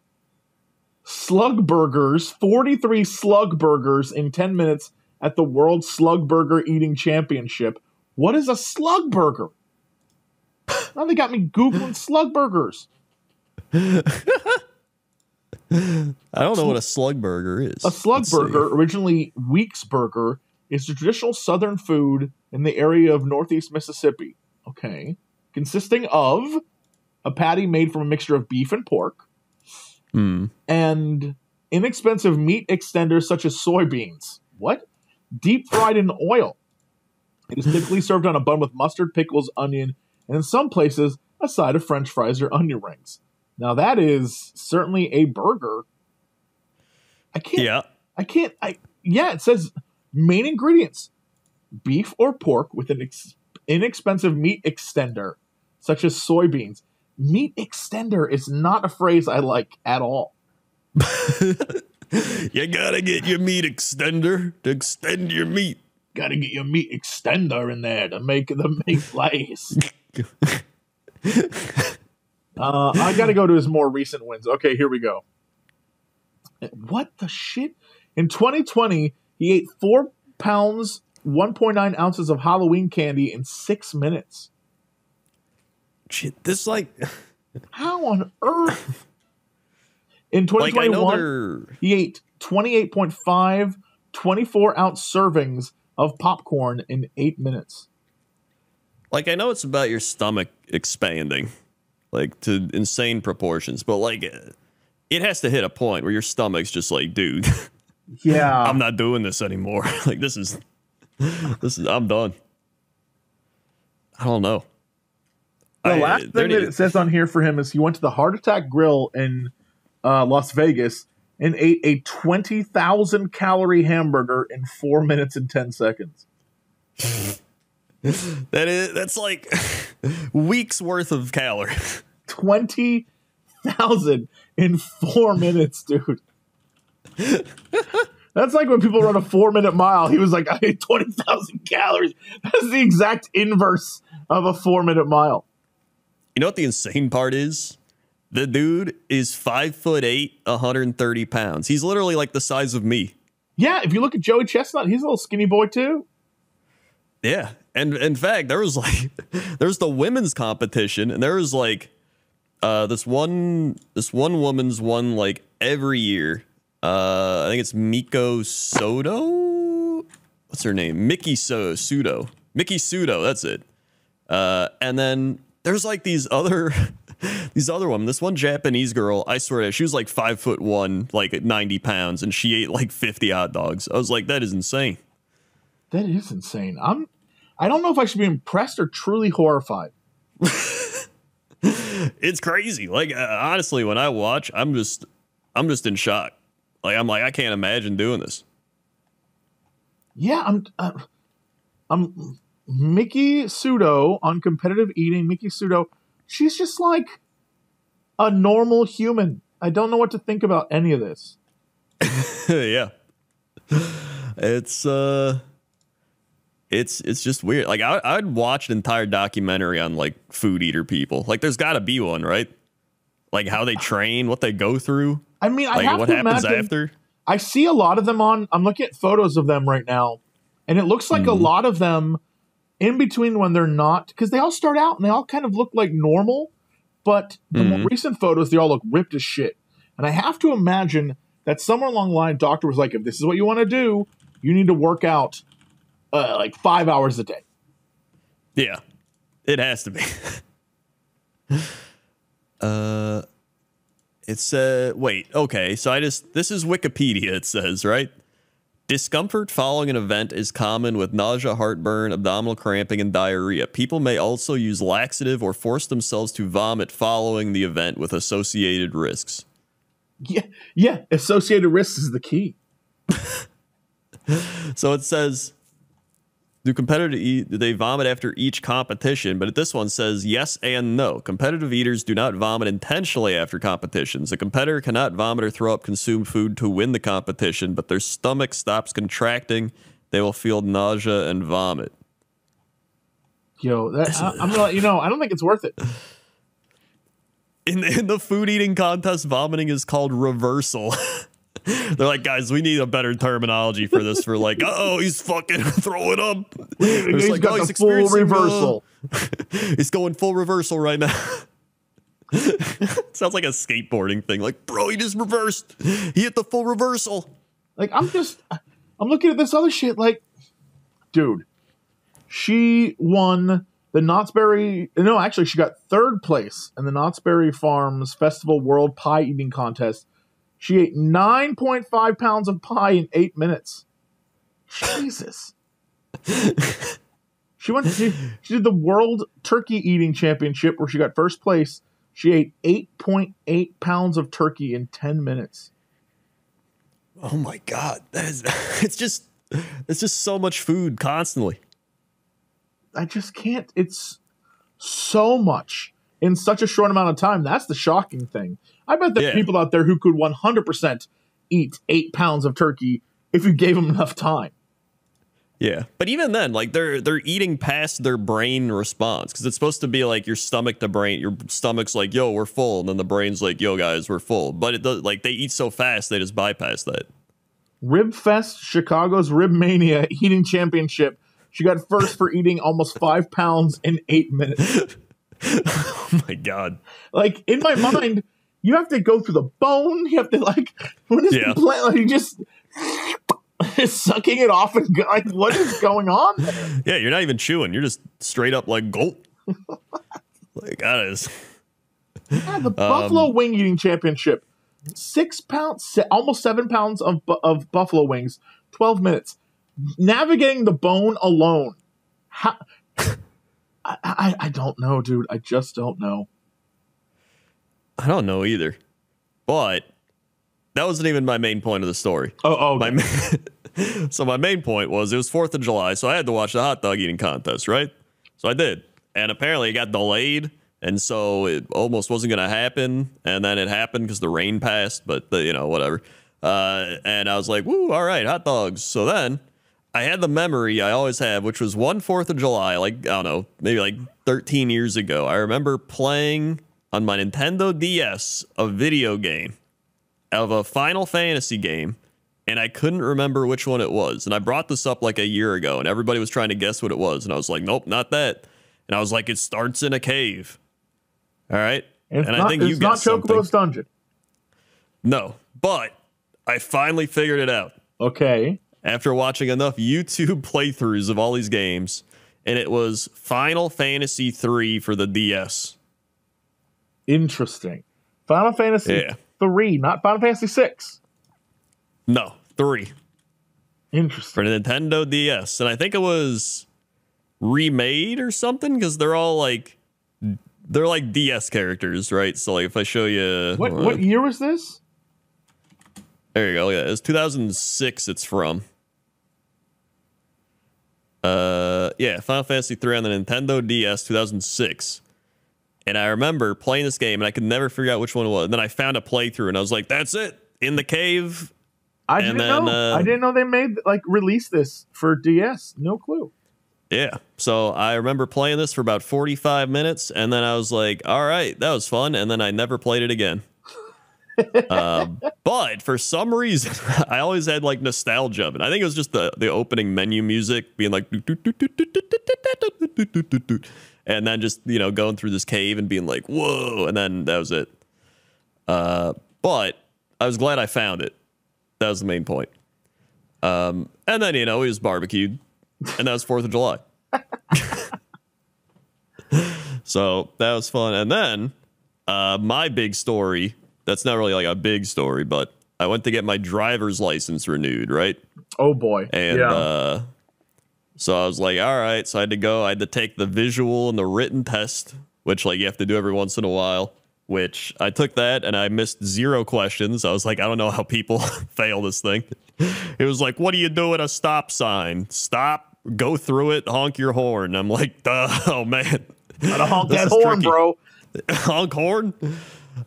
slug burgers, 43 slug burgers in 10 minutes at the World Slug Burger Eating Championship. What is a slug burger? Now they got me Googling slug burgers. I don't know what a slug burger is. A slug burger, originally Week's Burger, is a traditional Southern food in the area of Northeast Mississippi. Okay. Consisting of a patty made from a mixture of beef and pork, and inexpensive meat extenders such as soybeans. What? Deep fried in oil. It is typically served on a bun with mustard, pickles, onion, and in some places, a side of French fries or onion rings. Now that is certainly a burger. It says main ingredients: beef or pork with an inexpensive meat extender, such as soybeans. Meat extender is not a phrase I like at all. You gotta get your meat extender to extend your meat. Gotta get your meat extender in there to make the meat slice. I gotta go to his more recent wins. Okay, here we go. What the shit? In 2020, he ate 4 pounds, 1.9 ounces of Halloween candy in 6 minutes. Shit, this like... How on earth? In 2021, he ate 28.5 24-ounce servings of popcorn in 8 minutes. Like, I know it's about your stomach expanding, like, to insane proportions, but, like, it has to hit a point where your stomach's just like, dude, yeah, I'm not doing this anymore. Like, this is, I'm done. I don't know. The last thing that it says on here for him is he went to the Heart Attack Grill in Las Vegas and ate a 20,000-calorie hamburger in 4 minutes and 10 seconds. That's like weeks worth of calories. 20,000 in 4 minutes, dude. That's like when people run a 4-minute mile. He was like, I ate 20,000 calories. That's the exact inverse of a 4-minute mile. You know what the insane part is? The dude is 5'8", 130 pounds. He's literally like the size of me. Yeah, if you look at Joey Chestnut, he's a little skinny boy too. Yeah, and in fact, there's the women's competition, and there was like this one woman's won like every year. I think it's Miko Soto. What's her name? Mickey Sudo. Mickey Sudo. That's it. And then there's like these other. These other women, this one Japanese girl, I swear to you, she was like 5'1", like at 90 pounds, and she ate like 50 hot dogs. I was like, that is insane. That is insane. I don't know if I should be impressed or truly horrified. It's crazy. Like honestly, when I watch, I'm just in shock. Like I'm like, I can't imagine doing this. Yeah, I'm Mickey Sudo on competitive eating. Mickey Sudo. She's just like a normal human. I don't know what to think about any of this. Yeah. It's just weird. Like I'd watch an entire documentary on like food eater people. Like there's got to be one, right? Like how they train, what they go through. I mean, like, what happens after? I see a lot of them I'm looking at photos of them right now, and it looks like a lot of them in between when they're not, because they all start out and they all kind of look like normal, But the more recent photos, they all look ripped as shit. And I have to imagine that somewhere along the line, doctor was like, if this is what you want to do, you need to work out like 5 hours a day. Yeah, it has to be. Wait, okay. So this is Wikipedia, it says, right? Discomfort following an event is common with nausea, heartburn, abdominal cramping, and diarrhea. People may also use laxative or force themselves to vomit following the event with associated risks. Yeah, associated risks is the key. So it says, do competitors eat? Do they vomit after each competition? But this one says yes and no. Competitive eaters do not vomit intentionally after competitions. A competitor cannot vomit or throw up consumed food to win the competition, but their stomach stops contracting. They will feel nausea and vomit. Yo, I'm gonna let you know, I don't think it's worth it. In the food eating contest, vomiting is called reversal. They're like, guys, we need a better terminology for this. For like, oh, he's fucking throwing up. He's like, got the full reversal. He's going full reversal right now. Sounds like a skateboarding thing. Like, bro, he just reversed. He hit the full reversal. Like, I'm looking at this other shit. Like, dude, she won the Knott's Berry. No, actually, she got third place in the Knott's Berry Farms Festival World Pie Eating Contest. She ate 9.5 pounds of pie in 8 minutes. Jesus. She did the World Turkey Eating Championship where she got first place. She ate 8.8 pounds of turkey in 10 minutes. Oh my God. That is, it's just so much food constantly. I just can't. It's so much in such a short amount of time. That's the shocking thing. I bet there are people out there who could 100% eat 8 pounds of turkey if you gave them enough time. Yeah, but even then, like they're eating past their brain response, because it's supposed to be like your stomach to brain. Your stomach's like, "Yo, we're full," and then the brain's like, "Yo, guys, we're full." But it does, like they eat so fast they just bypass that. Rib Fest, Chicago's Rib Mania Eating Championship. She got first for eating almost 5 pounds in 8 minutes. Oh my God! Like in my mind. You have to go through the bone. You have to like, what is the plant? Like, you just sucking it off and like, what is going on there? Yeah, you're not even chewing. You're just straight up like gulp. Like that is. Yeah, the Buffalo Wing Eating Championship. 6 pounds, almost 7 pounds of buffalo wings. 12 minutes. Navigating the bone alone. How? I don't know, dude. I just don't know. I don't know either, but that wasn't even my main point of the story. Oh, okay. So my main point was it was 4th of July, so I had to watch the hot dog eating contest, right? So I did, and apparently it got delayed, and so it almost wasn't going to happen, and then it happened because the rain passed, but, you know, whatever. And I was like, woo, all right, hot dogs. So then I had the memory I always have, which was one 4th of July, like, I don't know, maybe like 13 years ago. I remember playing on my Nintendo DS, a video game of a Final Fantasy game, and I couldn't remember which one it was. And I brought this up like a year ago, and everybody was trying to guess what it was. And I was like, nope, not that. And I was like, it starts in a cave. All right. And I think you guessed something. It's not Chocobo's Dungeon. No, but I finally figured it out. Okay. After watching enough YouTube playthroughs of all these games, and it was Final Fantasy 3 for the DS. Interesting. Final Fantasy 3, not Final Fantasy 6. No, 3. Interesting. For the Nintendo DS. And I think it was remade or something, because they're all like, they're like DS characters, right? So like if I show you... What year was this? There you go. Yeah, it was 2006 it's from. Yeah, Final Fantasy 3 on the Nintendo DS 2006. And I remember playing this game, and I could never figure out which one it was. And then I found a playthrough, and I was like, "That's it, in the cave." I didn't know they made like released this for DS. No clue. Yeah. So I remember playing this for about 45 minutes, and then I was like, "All right, that was fun." And then I never played it again. But for some reason, I always had like nostalgia of it. I think it was just the opening menu music being like. And then just, you know, going through this cave and being like, whoa. And then that was it. But I was glad I found it. That was the main point. And then, you know, he was barbecued. And that was 4th of July. So that was fun. And then my big story, that's not really like a big story, but I went to get my driver's license renewed, right? Oh, boy. And yeah. So I was like, all right. So I had to go. I had to take the visual and the written test, which like you have to do every once in a while, which I took that and I missed 0 questions. I was like, I don't know how people fail this thing. It was like, what do you do at a stop sign? Stop, go through it, honk your horn. I'm like, oh, man. Gotta honk that horn, bro. Honk horn?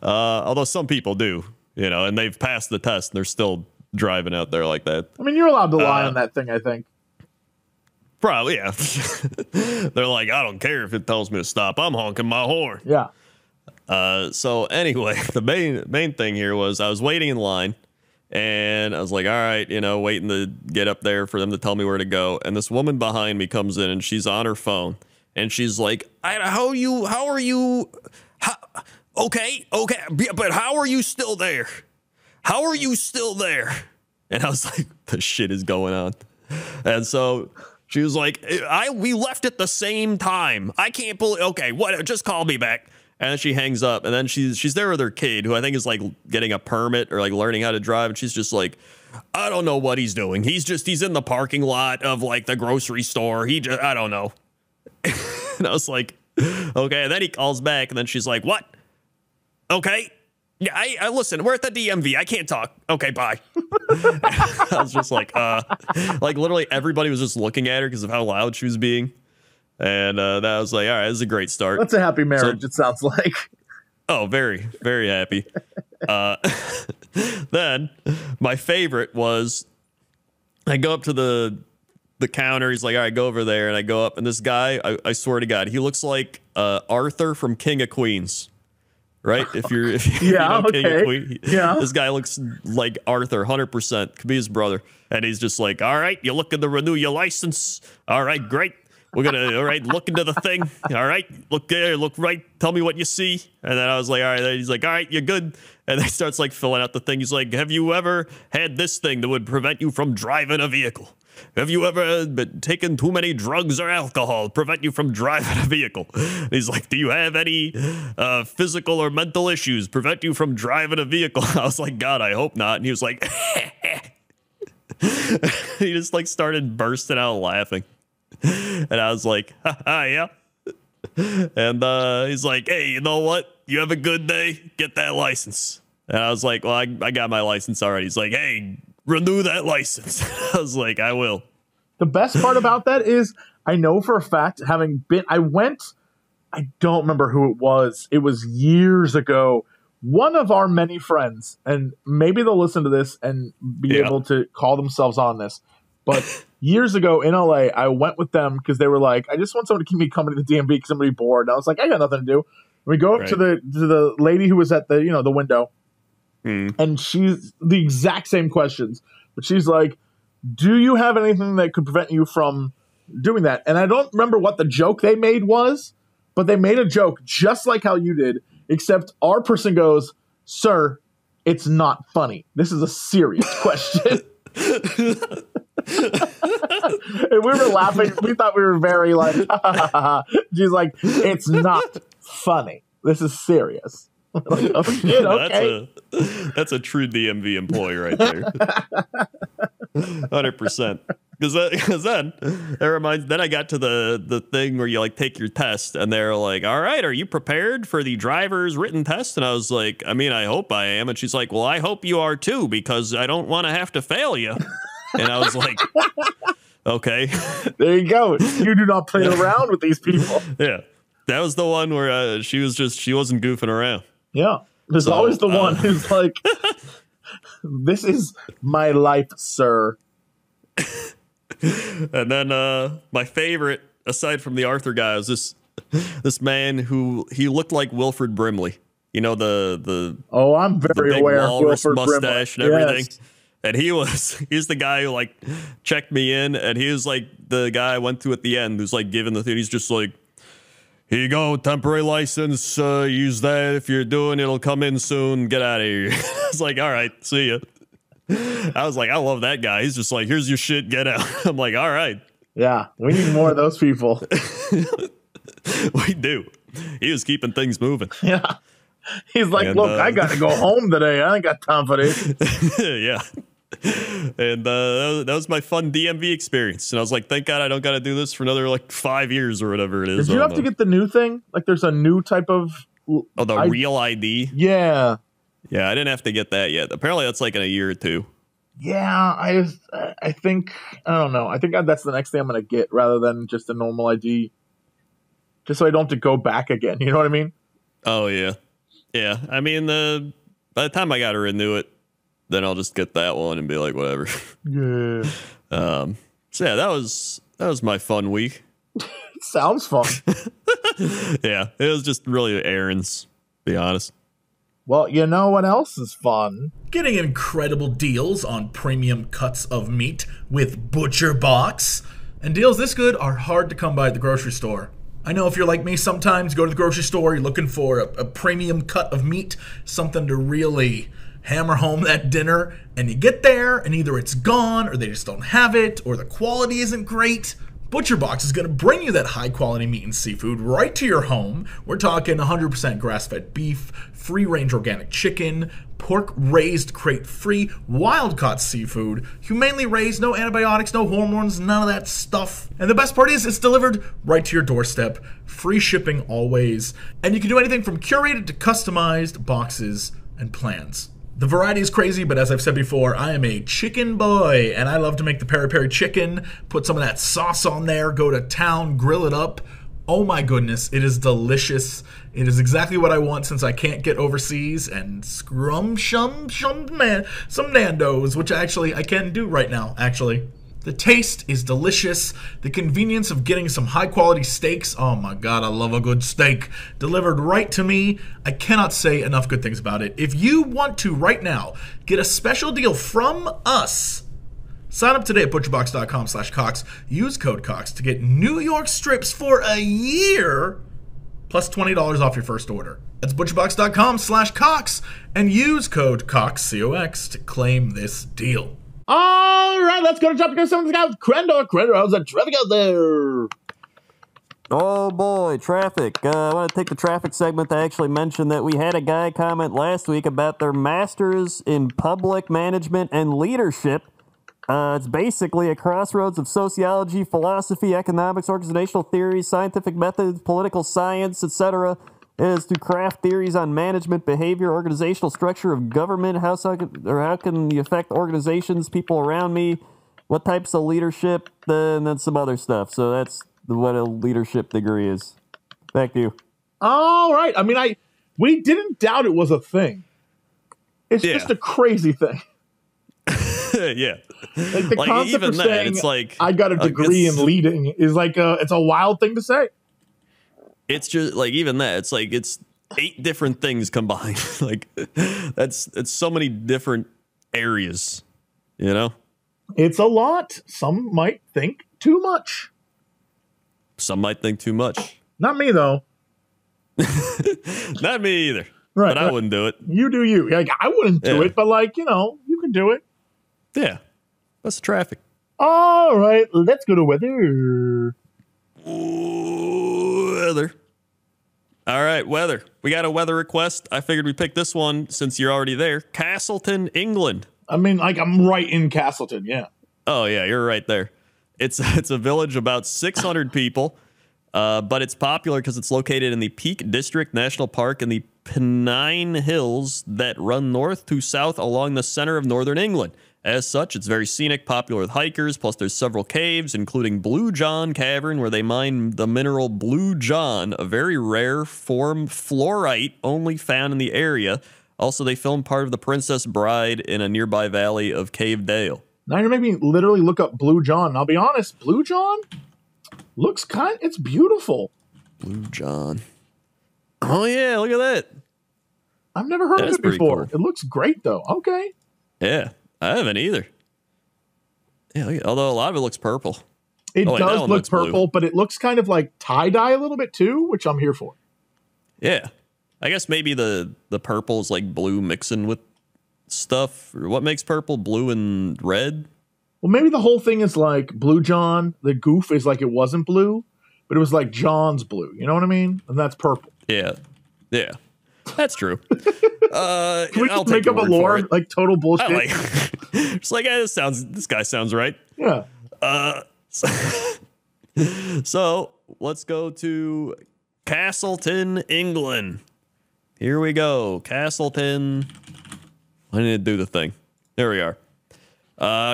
Although some people do, you know, and they've passed the test and they're still driving out there like that. I mean, you're allowed to lie on that thing, I think. Probably, yeah. They're like, I don't care if it tells me to stop. I'm honking my horn. Yeah. So anyway, the main thing here was I was waiting in line and I was like, all right, you know, waiting to get up there for them to tell me where to go. And this woman behind me comes in and she's on her phone. And she's like, how are you still there? How are you still there? And I was like, the shit is going on. And so she was like, we left at the same time. I can't believe, okay, what? Just call me back. And then she hangs up. And then she's there with her kid, who I think is like getting a permit or like learning how to drive. And she's just like, I don't know what he's doing. He's in the parking lot of like the grocery store. I don't know. And I was like, okay. And then he calls back and then she's like, what? Okay. Yeah, I listen, we're at the DMV. I can't talk. Okay, bye. I was just like literally everybody was just looking at her because of how loud she was being. And that I was like, all right, this is a great start. That's a happy marriage, so, it sounds like. Oh, very, very happy. Then my favorite was I go up to the counter. He's like, all right, go over there. And I go up, and this guy, I swear to God, he looks like Arthur from King of Queens, right? If you yeah, you know, okay. King of Queens, yeah. This guy looks like Arthur, 100%. Could be his brother. And he's just like, all right, you're looking to renew your license. All right, great. We're gonna, all right, look into the thing. All right, look there, look right. Tell me what you see. And then I was like, all right. He's like, all right, you're good. And then he starts like filling out the thing. He's like, have you ever had this thing that would prevent you from driving a vehicle? Have you ever been taken too many drugs or alcohol to prevent you from driving a vehicle? And he's like, do you have any physical or mental issues prevent you from driving a vehicle? I was like, God, I hope not. And he was like, he just like started bursting out laughing. And I was like, ha, yeah. And he's like, hey, you know what? You have a good day. Get that license. And I was like, well, I got my license already. He's like, hey, renew that license. I was like, I will. The best part about that is I know for a fact, having been, I don't remember who it was. It was years ago. One of our many friends, and maybe they'll listen to this and be able to call themselves on this. But years ago in LA, I went with them because they were like, I just want someone to keep me coming to the DMV because I'm going to be bored. And I was like, I got nothing to do. And we go up to the lady who was at the, you know, the window. And she's the exact same questions, but she's like, do you have anything that could prevent you from doing that? And I don't remember what the joke they made was, but they made a joke just like how you did, except our person goes, sir, it's not funny. This is a serious question. And we were laughing. We thought we were very like, she's like, it's not funny. This is serious. Like, oh, shit, okay. That's a true DMV employee right there. 100%. Because then that reminds. Then I got to the thing where you like take your test, and they're like, "All right, are you prepared for the driver's written test?" And I was like, "I mean, I hope I am." And she's like, "Well, I hope you are too, because I don't want to have to fail you." And I was like, "Okay." There you go. You do not play around with these people. Yeah, that was the one where she wasn't goofing around. Yeah, there's always the one who's like, this is my life, sir. And then my favorite, aside from the Arthur guy, was this man who, he looked like Wilford Brimley. You know, the oh, I'm very aware of Wilford mustache Brimley. And everything. Yes. And he's the guy who like checked me in, and he was like the guy I went to at the end who's like giving the thing. He's just like, Here you go, temporary license, use that if you're doing, it'll come in soon, get out of here. I was like, all right, see ya. I was like, I love that guy. He's just like, here's your shit, get out. I'm like, all right. Yeah, we need more of those people. We do. He was keeping things moving. Yeah. He's like, and, look, I got to go home today. I ain't got time for this. Yeah. And that was my fun DMV experience. And I was like, thank God I don't got to do this for another like 5 years or whatever it is. Did you have to get the new thing? Like there's a new type of... Oh, the real ID? Yeah. Yeah, I didn't have to get that yet. Apparently that's like in a year or two. Yeah, I think... I don't know. I think that's the next thing I'm going to get rather than just a normal ID. Just so I don't have to go back again. You know what I mean? Oh, yeah. Yeah. I mean, by the time I got to renew it, then I'll just get that one and be like, whatever. Yeah. So yeah, that was my fun week. Sounds fun. Yeah, it was just really errands, to be honest. Well, you know what else is fun? Getting incredible deals on premium cuts of meat with ButcherBox. And deals this good are hard to come by at the grocery store. I know if you're like me, sometimes you go to the grocery store, you're looking for a premium cut of meat, something to really hammer home that dinner, and you get there and either it's gone or they just don't have it or the quality isn't great. ButcherBox is going to bring you that high quality meat and seafood right to your home. We're talking 100% grass-fed beef, free-range organic chicken, pork-raised crate-free, wild-caught seafood, humanely raised, no antibiotics, no hormones, none of that stuff. And the best part is it's delivered right to your doorstep, free shipping always, and you can do anything from curated to customized boxes and plans. The variety is crazy, but as I've said before, I am a chicken boy, and I love to make the peri-peri chicken, put some of that sauce on there, go to town, grill it up. Oh my goodness, it is delicious. It is exactly what I want since I can't get overseas, and some Nando's, which actually I can do right now, actually. The taste is delicious. The convenience of getting some high-quality steaks, oh my god, I love a good steak, delivered right to me. I cannot say enough good things about it. If you want to right now get a special deal from us, sign up today at butcherbox.com/Cox. Use code Cox to get New York strips for a year plus $20 off your first order. That's butcherbox.com/Cox and use code Cox, C-O-X, to claim this deal. All right, let's go to Tropic News. Someone's got Crendor. Crendor, how's the traffic out there? Oh, boy, traffic. I want to take the traffic segment to actually mention that we had a guy comment last week about their masters in public management and leadership. It's basically a crossroads of sociology, philosophy, economics, organizational theory, scientific methods, political science, etc. It is to craft theories on management, behavior, organizational structure of government, how can you affect organizations, people around me, what types of leadership, and then some other stuff. So that's what a leadership degree is. Back to you. All right. I mean, we didn't doubt it was a thing. It's just a crazy thing. Yeah. Like the concept of saying, it's like, I got a degree in leading is like, it's a wild thing to say. It's just like, even that, it's like, it's 8 different things combined. Like it's so many different areas, you know, it's a lot. Some might think too much. Some might think too much. Not me though. Not me either. Right. But I wouldn't do it. You do you. Like, I wouldn't do it, but like, you know, you can do it. Yeah. That's traffic. All right. Let's go to weather. Ooh, weather. All right, weather. We got a weather request. I figured we picked this one since you're already there. Castleton, England. I mean, like, I'm right in Castleton, yeah. Oh, yeah, you're right there. It's a village about 600 people, but it's popular because it's located in the Peak District National Park in the Pennine Hills that run north to south along the center of northern England. As such, it's very scenic, popular with hikers, plus there's several caves, including Blue John Cavern, where they mine the mineral Blue John, a very rare form fluorite only found in the area. Also, they filmed part of the Princess Bride in a nearby valley of Cave Dale. Now you're making me literally look up Blue John. And I'll be honest, Blue John looks it's beautiful. Blue John. Oh yeah, look at that. I've never heard of it before. Cool. It looks great though. Okay. Yeah. I haven't either. Yeah, although a lot of it looks purple. It does look purple, but it looks kind of like tie-dye a little bit too, which I'm here for. Yeah. I guess maybe the purple is like blue mixing with stuff. Or what makes purple? Blue and red? Well, maybe the whole thing is like Blue John. The goof is like it wasn't blue, but it was like John's blue. You know what I mean? And that's purple. Yeah. Yeah. That's true. Can we just make up a lore? Like total bullshit? It's like, yeah, this guy sounds right. Yeah. So let's go to Castleton, England. Here we go. Castleton. I need to do the thing. There we are.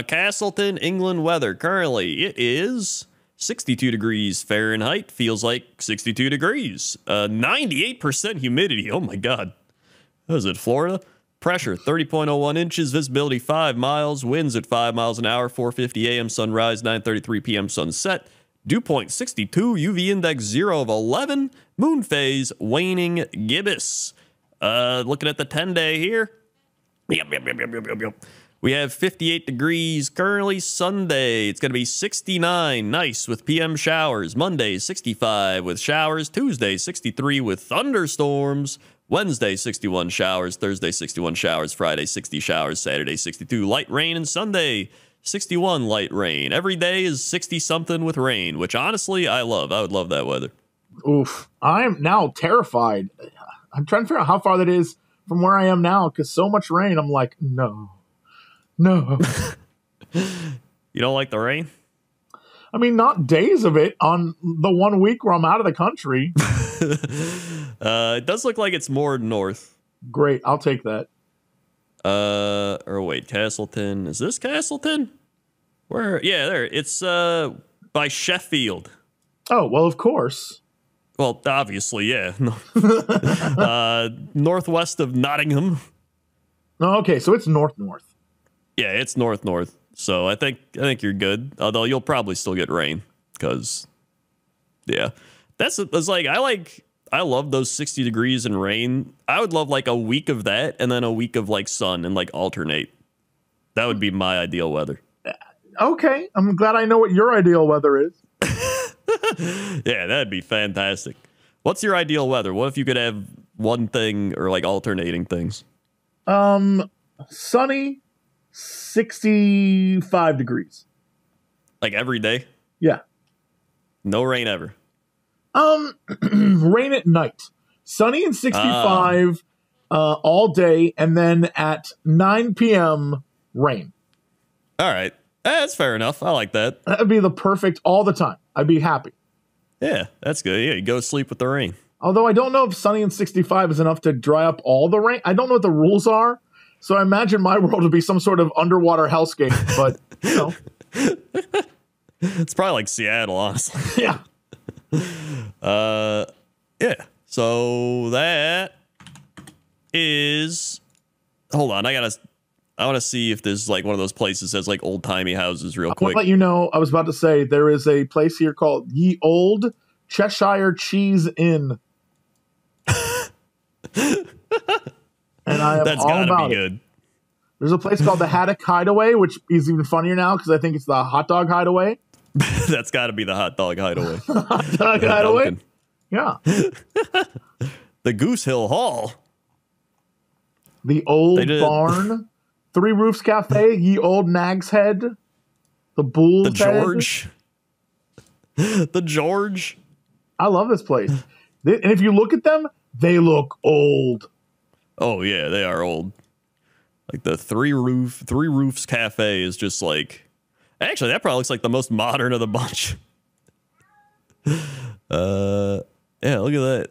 Castleton, England weather. Currently, it is 62 degrees Fahrenheit. Feels like 62 degrees. 98% humidity. Oh, my God. That was in Florida. Pressure, 30.01 inches. Visibility, 5 miles. Winds at 5 miles an hour. 4:50 a.m. sunrise, 9:33 p.m. sunset. Dew point, 62. UV index, 0 of 11. Moon phase, waning gibbous. Looking at the 10-day here. Yep. We have 58 degrees currently. Sunday, it's going to be 69. Nice with PM showers. Monday, 65 with showers. Tuesday, 63 with thunderstorms. Wednesday, 61 showers. Thursday, 61 showers. Friday, 60 showers. Saturday, 62 light rain. And Sunday, 61 light rain. Every day is 60-something with rain, which honestly, I love. I would love that weather. Oof. I'm now terrified. I'm trying to figure out how far that is from where I am now because so much rain. I'm like, no. You don't like the rain? I mean, not days of it on the 1 week where I'm out of the country. It does look like it's more north. Great. I'll take that. Or wait, Castleton. Is this Castleton? Where? Yeah, there. It's by Sheffield. Oh, well, of course. Well, obviously, yeah. Northwest of Nottingham. Oh, okay, so it's north-north. Yeah, it's north-north. So I think you're good. Although you'll probably still get rain because, yeah, that's like I love those 60 degrees and rain. I would love like a week of that and then a week of like sun and like alternate. That would be my ideal weather. Okay, I'm glad I know what your ideal weather is. Yeah, that'd be fantastic. What's your ideal weather? What if you could have one thing or like alternating things? Sunny. 65 degrees. Like every day? Yeah. No rain ever. Rain at night. Sunny and 65 all day, and then at 9 p.m. rain. All right. That's fair enough. I like that. That would be the perfect all the time. I'd be happy. Yeah, that's good. Yeah, you go sleep with the rain. Although I don't know if sunny and 65 is enough to dry up all the rain. I don't know what the rules are. So I imagine my world would be some sort of underwater hellscape, but, you know. It's probably like Seattle, honestly. Yeah. Yeah. So that is, hold on. I want to see if there's like one of those places that's like old-timey houses real quick. I want to let you know, I was about to say, there is a place here called Ye Old Cheshire Cheese Inn. And I am all about it. There's a place called the Haddock Hideaway, which is even funnier now because I think it's the Hot Dog Hideaway. That's got to be the Hot Dog Hideaway. Hot Dog Hideaway? Yeah. The Goose Hill Hall. The Old Barn. Three Roofs Cafe. Ye Old Nag's Head. The Bull's Head. The George. The George. I love this place. And if you look at them, they look old. Oh yeah, they are old. Like the Three Roofs Cafe is just like, actually that probably looks like the most modern of the bunch. Yeah, look at that.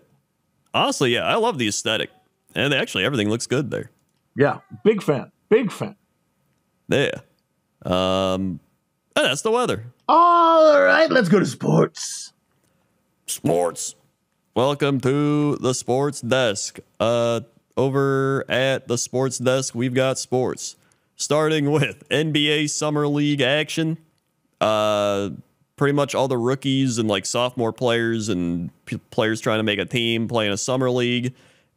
Honestly, yeah, I love the aesthetic, and actually everything looks good there. Yeah, big fan. Yeah. And that's the weather. All right, let's go to sports. Sports. Welcome to the sports desk. Over at the sports desk, we've got sports, starting with NBA Summer League action. Pretty much all the rookies and like sophomore players and players trying to make a team playing a summer league,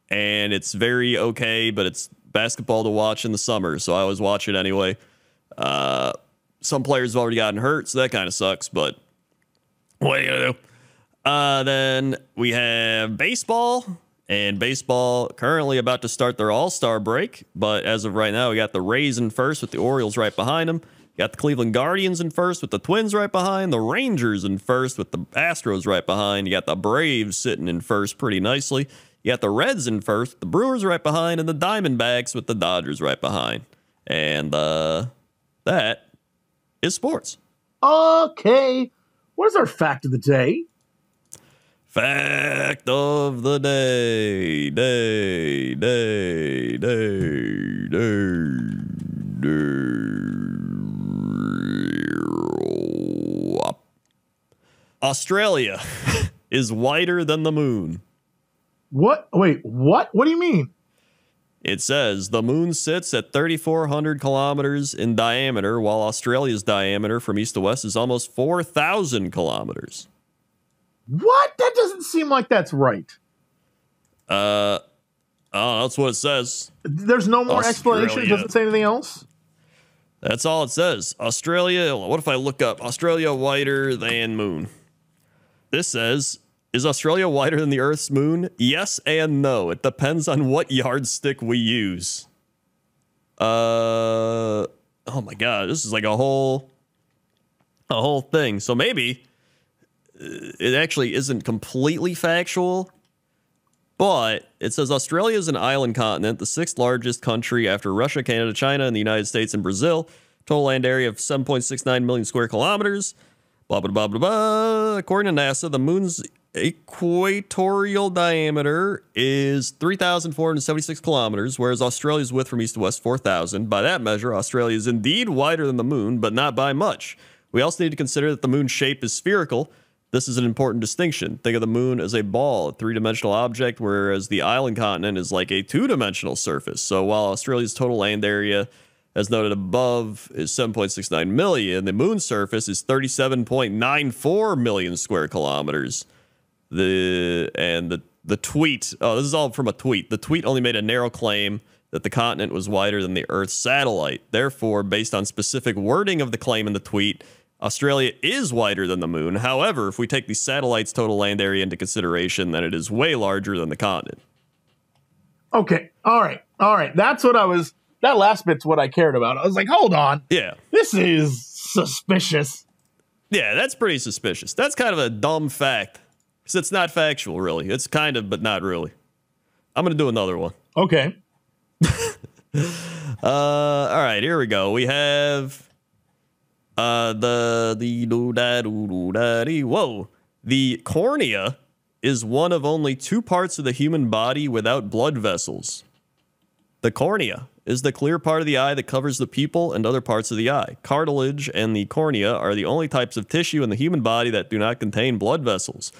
and it's very okay, but it's basketball to watch in the summer, so I always watch it anyway. Some players have already gotten hurt, so that kind of sucks, but What are you gonna do? Then we have baseball. And baseball currently about to start their all-star break. But as of right now, we got the Rays in first with the Orioles right behind them. We got the Cleveland Guardians in first with the Twins right behind. The Rangers in first with the Astros right behind. You got the Braves sitting in first pretty nicely. You got the Reds in first, the Brewers right behind, and the Diamondbacks with the Dodgers right behind. And that is sports. Okay. What is our fact of the day? Fact of the day. Australia is whiter than the moon. What? Wait, what? What do you mean? It says the moon sits at 3,400 kilometers in diameter, while Australia's diameter from east to west is almost 4,000 kilometers. What? That doesn't seem like that's right. Oh, that's what it says. There's no more explanation. It doesn't say anything else. That's all it says. Australia. What if I look up Australia wider than moon? This says, is Australia wider than the Earth's moon? Yes and no. It depends on what yardstick we use. Oh my God. This is like a whole thing. So maybe it actually isn't completely factual, but it says Australia is an island continent, the sixth largest country after Russia, Canada, China, and the United States and Brazil. Total land area of 7.69 million square kilometers. Blah, blah, blah, blah, blah. According to NASA, the moon's equatorial diameter is 3,476 kilometers, whereas Australia's width from east to west, 4,000. By that measure, Australia is indeed wider than the moon, but not by much. We also need to consider that the moon's shape is spherical. This is an important distinction. Think of the moon as a ball, a three-dimensional object, whereas the island continent is like a two-dimensional surface. So while Australia's total land area, as noted above, is 7.69 million, the moon's surface is 37.94 million square kilometers. The tweet, oh, this is all from a tweet. The tweet only made a narrow claim that the continent was wider than the Earth's satellite. Therefore, based on specific wording of the claim in the tweet, Australia is wider than the moon. However, if we take the satellite's total land area into consideration, then it is way larger than the continent. Okay. All right. All right. That's what I was... That last bit's what I cared about. I was like, hold on. Yeah. This is suspicious. Yeah, that's pretty suspicious. That's kind of a dumb fact. Because it's not factual, really. It's kind of, but not really. I'm going to do another one. Okay. All right. Here we go. We have... The cornea is one of only two parts of the human body without blood vessels. The cornea is the clear part of the eye that covers the pupil and other parts of the eye. Cartilage and the cornea are the only types of tissue in the human body that do not contain blood vessels.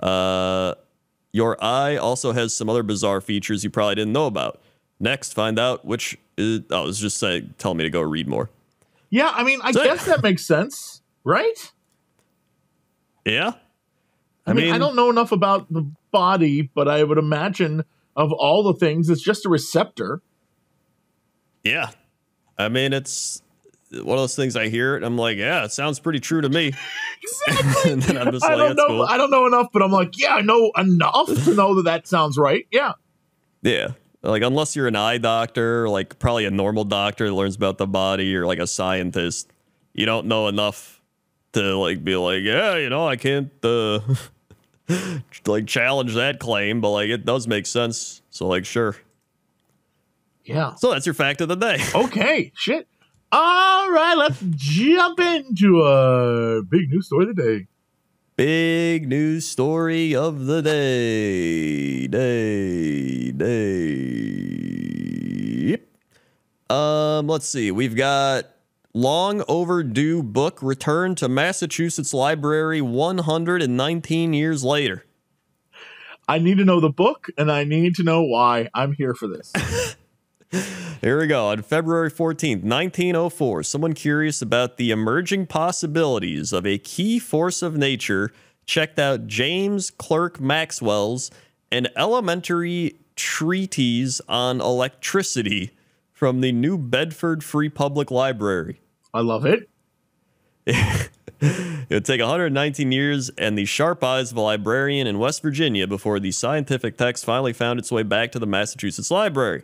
Your eye also has some other bizarre features you probably didn't know about. Next, find out which is... Oh, it's just saying, tell me to go read more. Yeah, I mean, I guess that makes sense, right? Yeah. I mean, I don't know enough about the body, but I would imagine of all the things, it's just a receptor. Yeah. I mean, it's one of those things I hear it, and I'm like, yeah, it sounds pretty true to me. Exactly. And then I'm just like, that's cool. I don't know enough, but I'm like, yeah, I know enough to know that that sounds right. Yeah. Yeah. Like, unless you're an eye doctor, like probably a normal doctor that learns about the body, or like a scientist, you don't know enough to like be like, yeah, you know, I can't like challenge that claim, but like it does make sense. So like, sure. Yeah. So that's your fact of the day. Okay. Shit. All right. Let's jump into a big news story today. Big news story of the day. Let's see. We've got long overdue book returned to Massachusetts Library 119 years later. I need to know the book, and I need to know why. I'm here for this. Here we go. On February 14th, 1904, someone curious about the emerging possibilities of a key force of nature checked out James Clerk Maxwell's An Elementary Treatise on Electricity from the New Bedford Free Public Library. I love it. It would take 119 years and the sharp eyes of a librarian in West Virginia before the scientific text finally found its way back to the Massachusetts Library.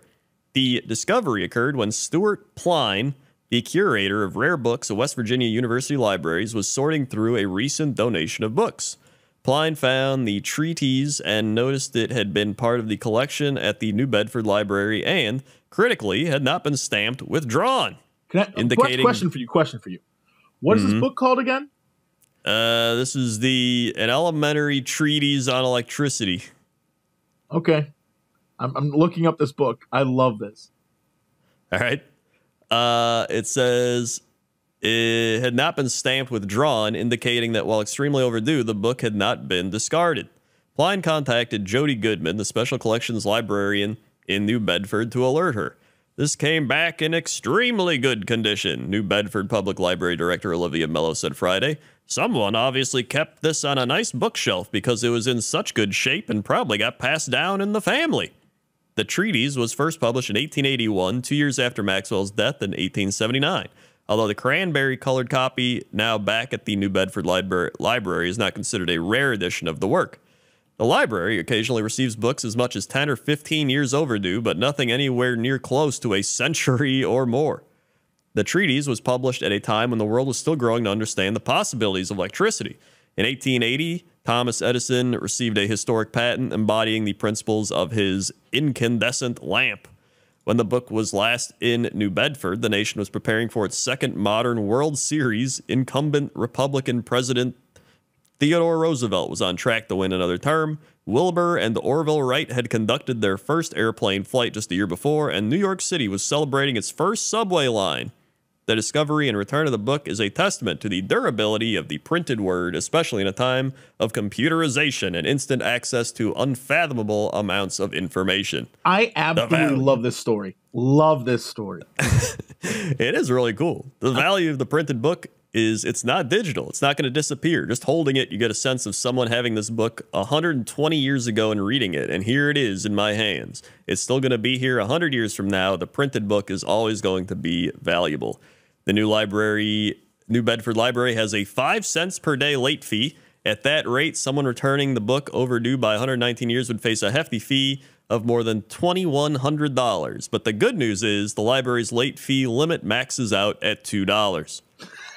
The discovery occurred when Stuart Pline, the curator of rare books at West Virginia University Libraries, was sorting through a recent donation of books. Pline found the treatise and noticed it had been part of the collection at the New Bedford Library and, critically, had not been stamped withdrawn. Indicating... Question for you. What is this book called again? This is the An Elementary Treatise on Electricity. Okay. I'm looking up this book. I love this. All right. It says it had not been stamped withdrawn, indicating that while extremely overdue, the book had not been discarded. Pline contacted Jody Goodman, the special collections librarian in New Bedford, to alert her. This came back in extremely good condition, New Bedford Public Library Director Olivia Mello said Friday. Someone obviously kept this on a nice bookshelf because it was in such good shape and probably got passed down in the family. The treatise was first published in 1881, 2 years after Maxwell's death in 1879. Although the cranberry-colored copy, now back at the New Bedford Library, is not considered a rare edition of the work. The library occasionally receives books as much as 10 or 15 years overdue, but nothing anywhere near close to a century or more. The treatise was published at a time when the world was still growing to understand the possibilities of electricity. In 1880, Thomas Edison received a historic patent embodying the principles of his incandescent lamp. When the book was last in New Bedford, the nation was preparing for its second modern World Series. Incumbent Republican President Theodore Roosevelt was on track to win another term. Wilbur and Orville Wright had conducted their first airplane flight just a year before, and New York City was celebrating its first subway line. The discovery and return of the book is a testament to the durability of the printed word, especially in a time of computerization and instant access to unfathomable amounts of information. I absolutely love this story. Love this story. It is really cool. The value of the printed book is it's not digital. It's not going to disappear. Just holding it, you get a sense of someone having this book 120 years ago and reading it, and here it is in my hands. It's still going to be here 100 years from now. The printed book is always going to be valuable. The New Bedford Library has a 5 cents per day late fee. At that rate, someone returning the book overdue by 119 years would face a hefty fee of more than $2,100. But the good news is the library's late fee limit maxes out at $2.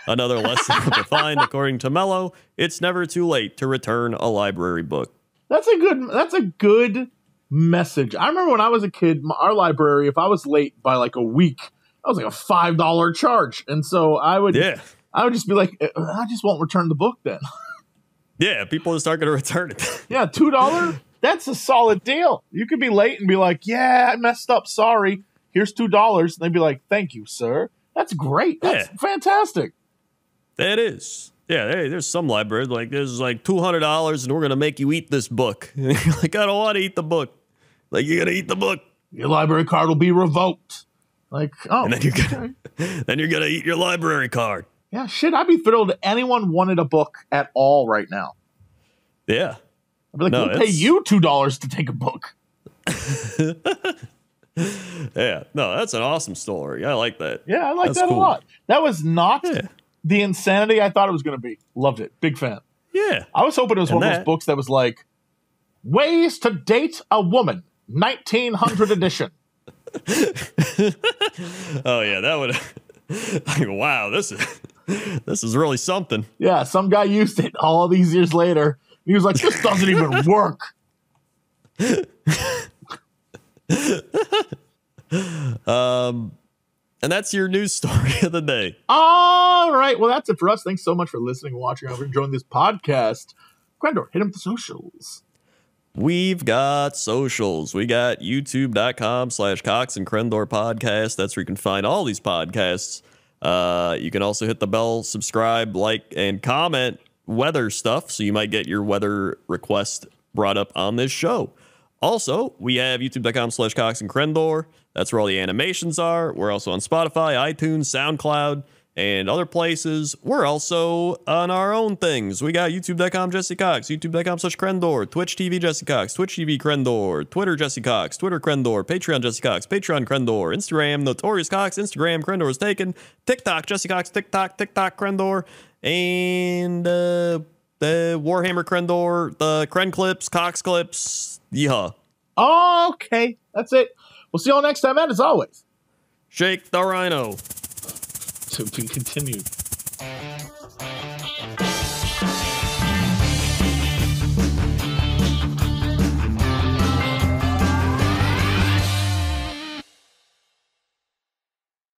Another lesson to find, according to Mello, it's never too late to return a library book. That's a good message. I remember when I was a kid, our library, if I was late by like a week, that was like a $5 charge. And so I would just be like, I just won't return the book then. Yeah, people just aren't going to return it. Yeah, $2? That's a solid deal. You could be late and be like, yeah, I messed up. Sorry. Here's $2. And they'd be like, thank you, sir. That's great. That's fantastic. That is. Yeah, there's some libraries like there's like $200 and we're going to make you eat this book. Like, I don't want to eat the book. Like, you're going to eat the book. Your library card will be revoked. Like, oh. And then you're going to eat your library card. Yeah, shit, I'd be thrilled if anyone wanted a book at all right now. Yeah. I'd be like, we'll pay you $2 to take a book. Yeah, no, that's an awesome story. I like that. Yeah, I like that a lot. That was not... Yeah. The insanity I thought it was going to be. Loved it. Big fan. Yeah. I was hoping it was one of those books that was like, Ways to Date a Woman, 1900 edition. Oh, yeah. That would... Like, wow, this is really something. Yeah, some guy used it all these years later. He was like, this doesn't even work. And that's your news story of the day. All right. Well, that's it for us. Thanks so much for listening and watching. I hope you're enjoying this podcast. Crendor, hit him with the socials. We've got socials. We got youtube.com/Cox and Crendor podcast. That's where you can find all these podcasts. You can also hit the bell, subscribe, like, and comment weather stuff. So you might get your weather request brought up on this show. Also, we have youtube.com/Cox and Crendor. That's where all the animations are. We're also on Spotify, iTunes, SoundCloud, and other places. We're also on our own things. We got youtube.com Jesse Cox, youtube.com/Crendor, Twitch TV Jesse Cox, Twitch TV Crendor, Twitter Jesse Cox, Twitter Crendor, Patreon Jesse Cox, Patreon Crendor, Instagram Notorious Cox, Instagram Crendor is taken, TikTok Jesse Cox, TikTok Crendor, and the Warhammer Crendor, the Cren clips, Cox clips. Yeehaw. Okay, that's it. We'll see y'all next time, and as always, shake the rhino. To be continued.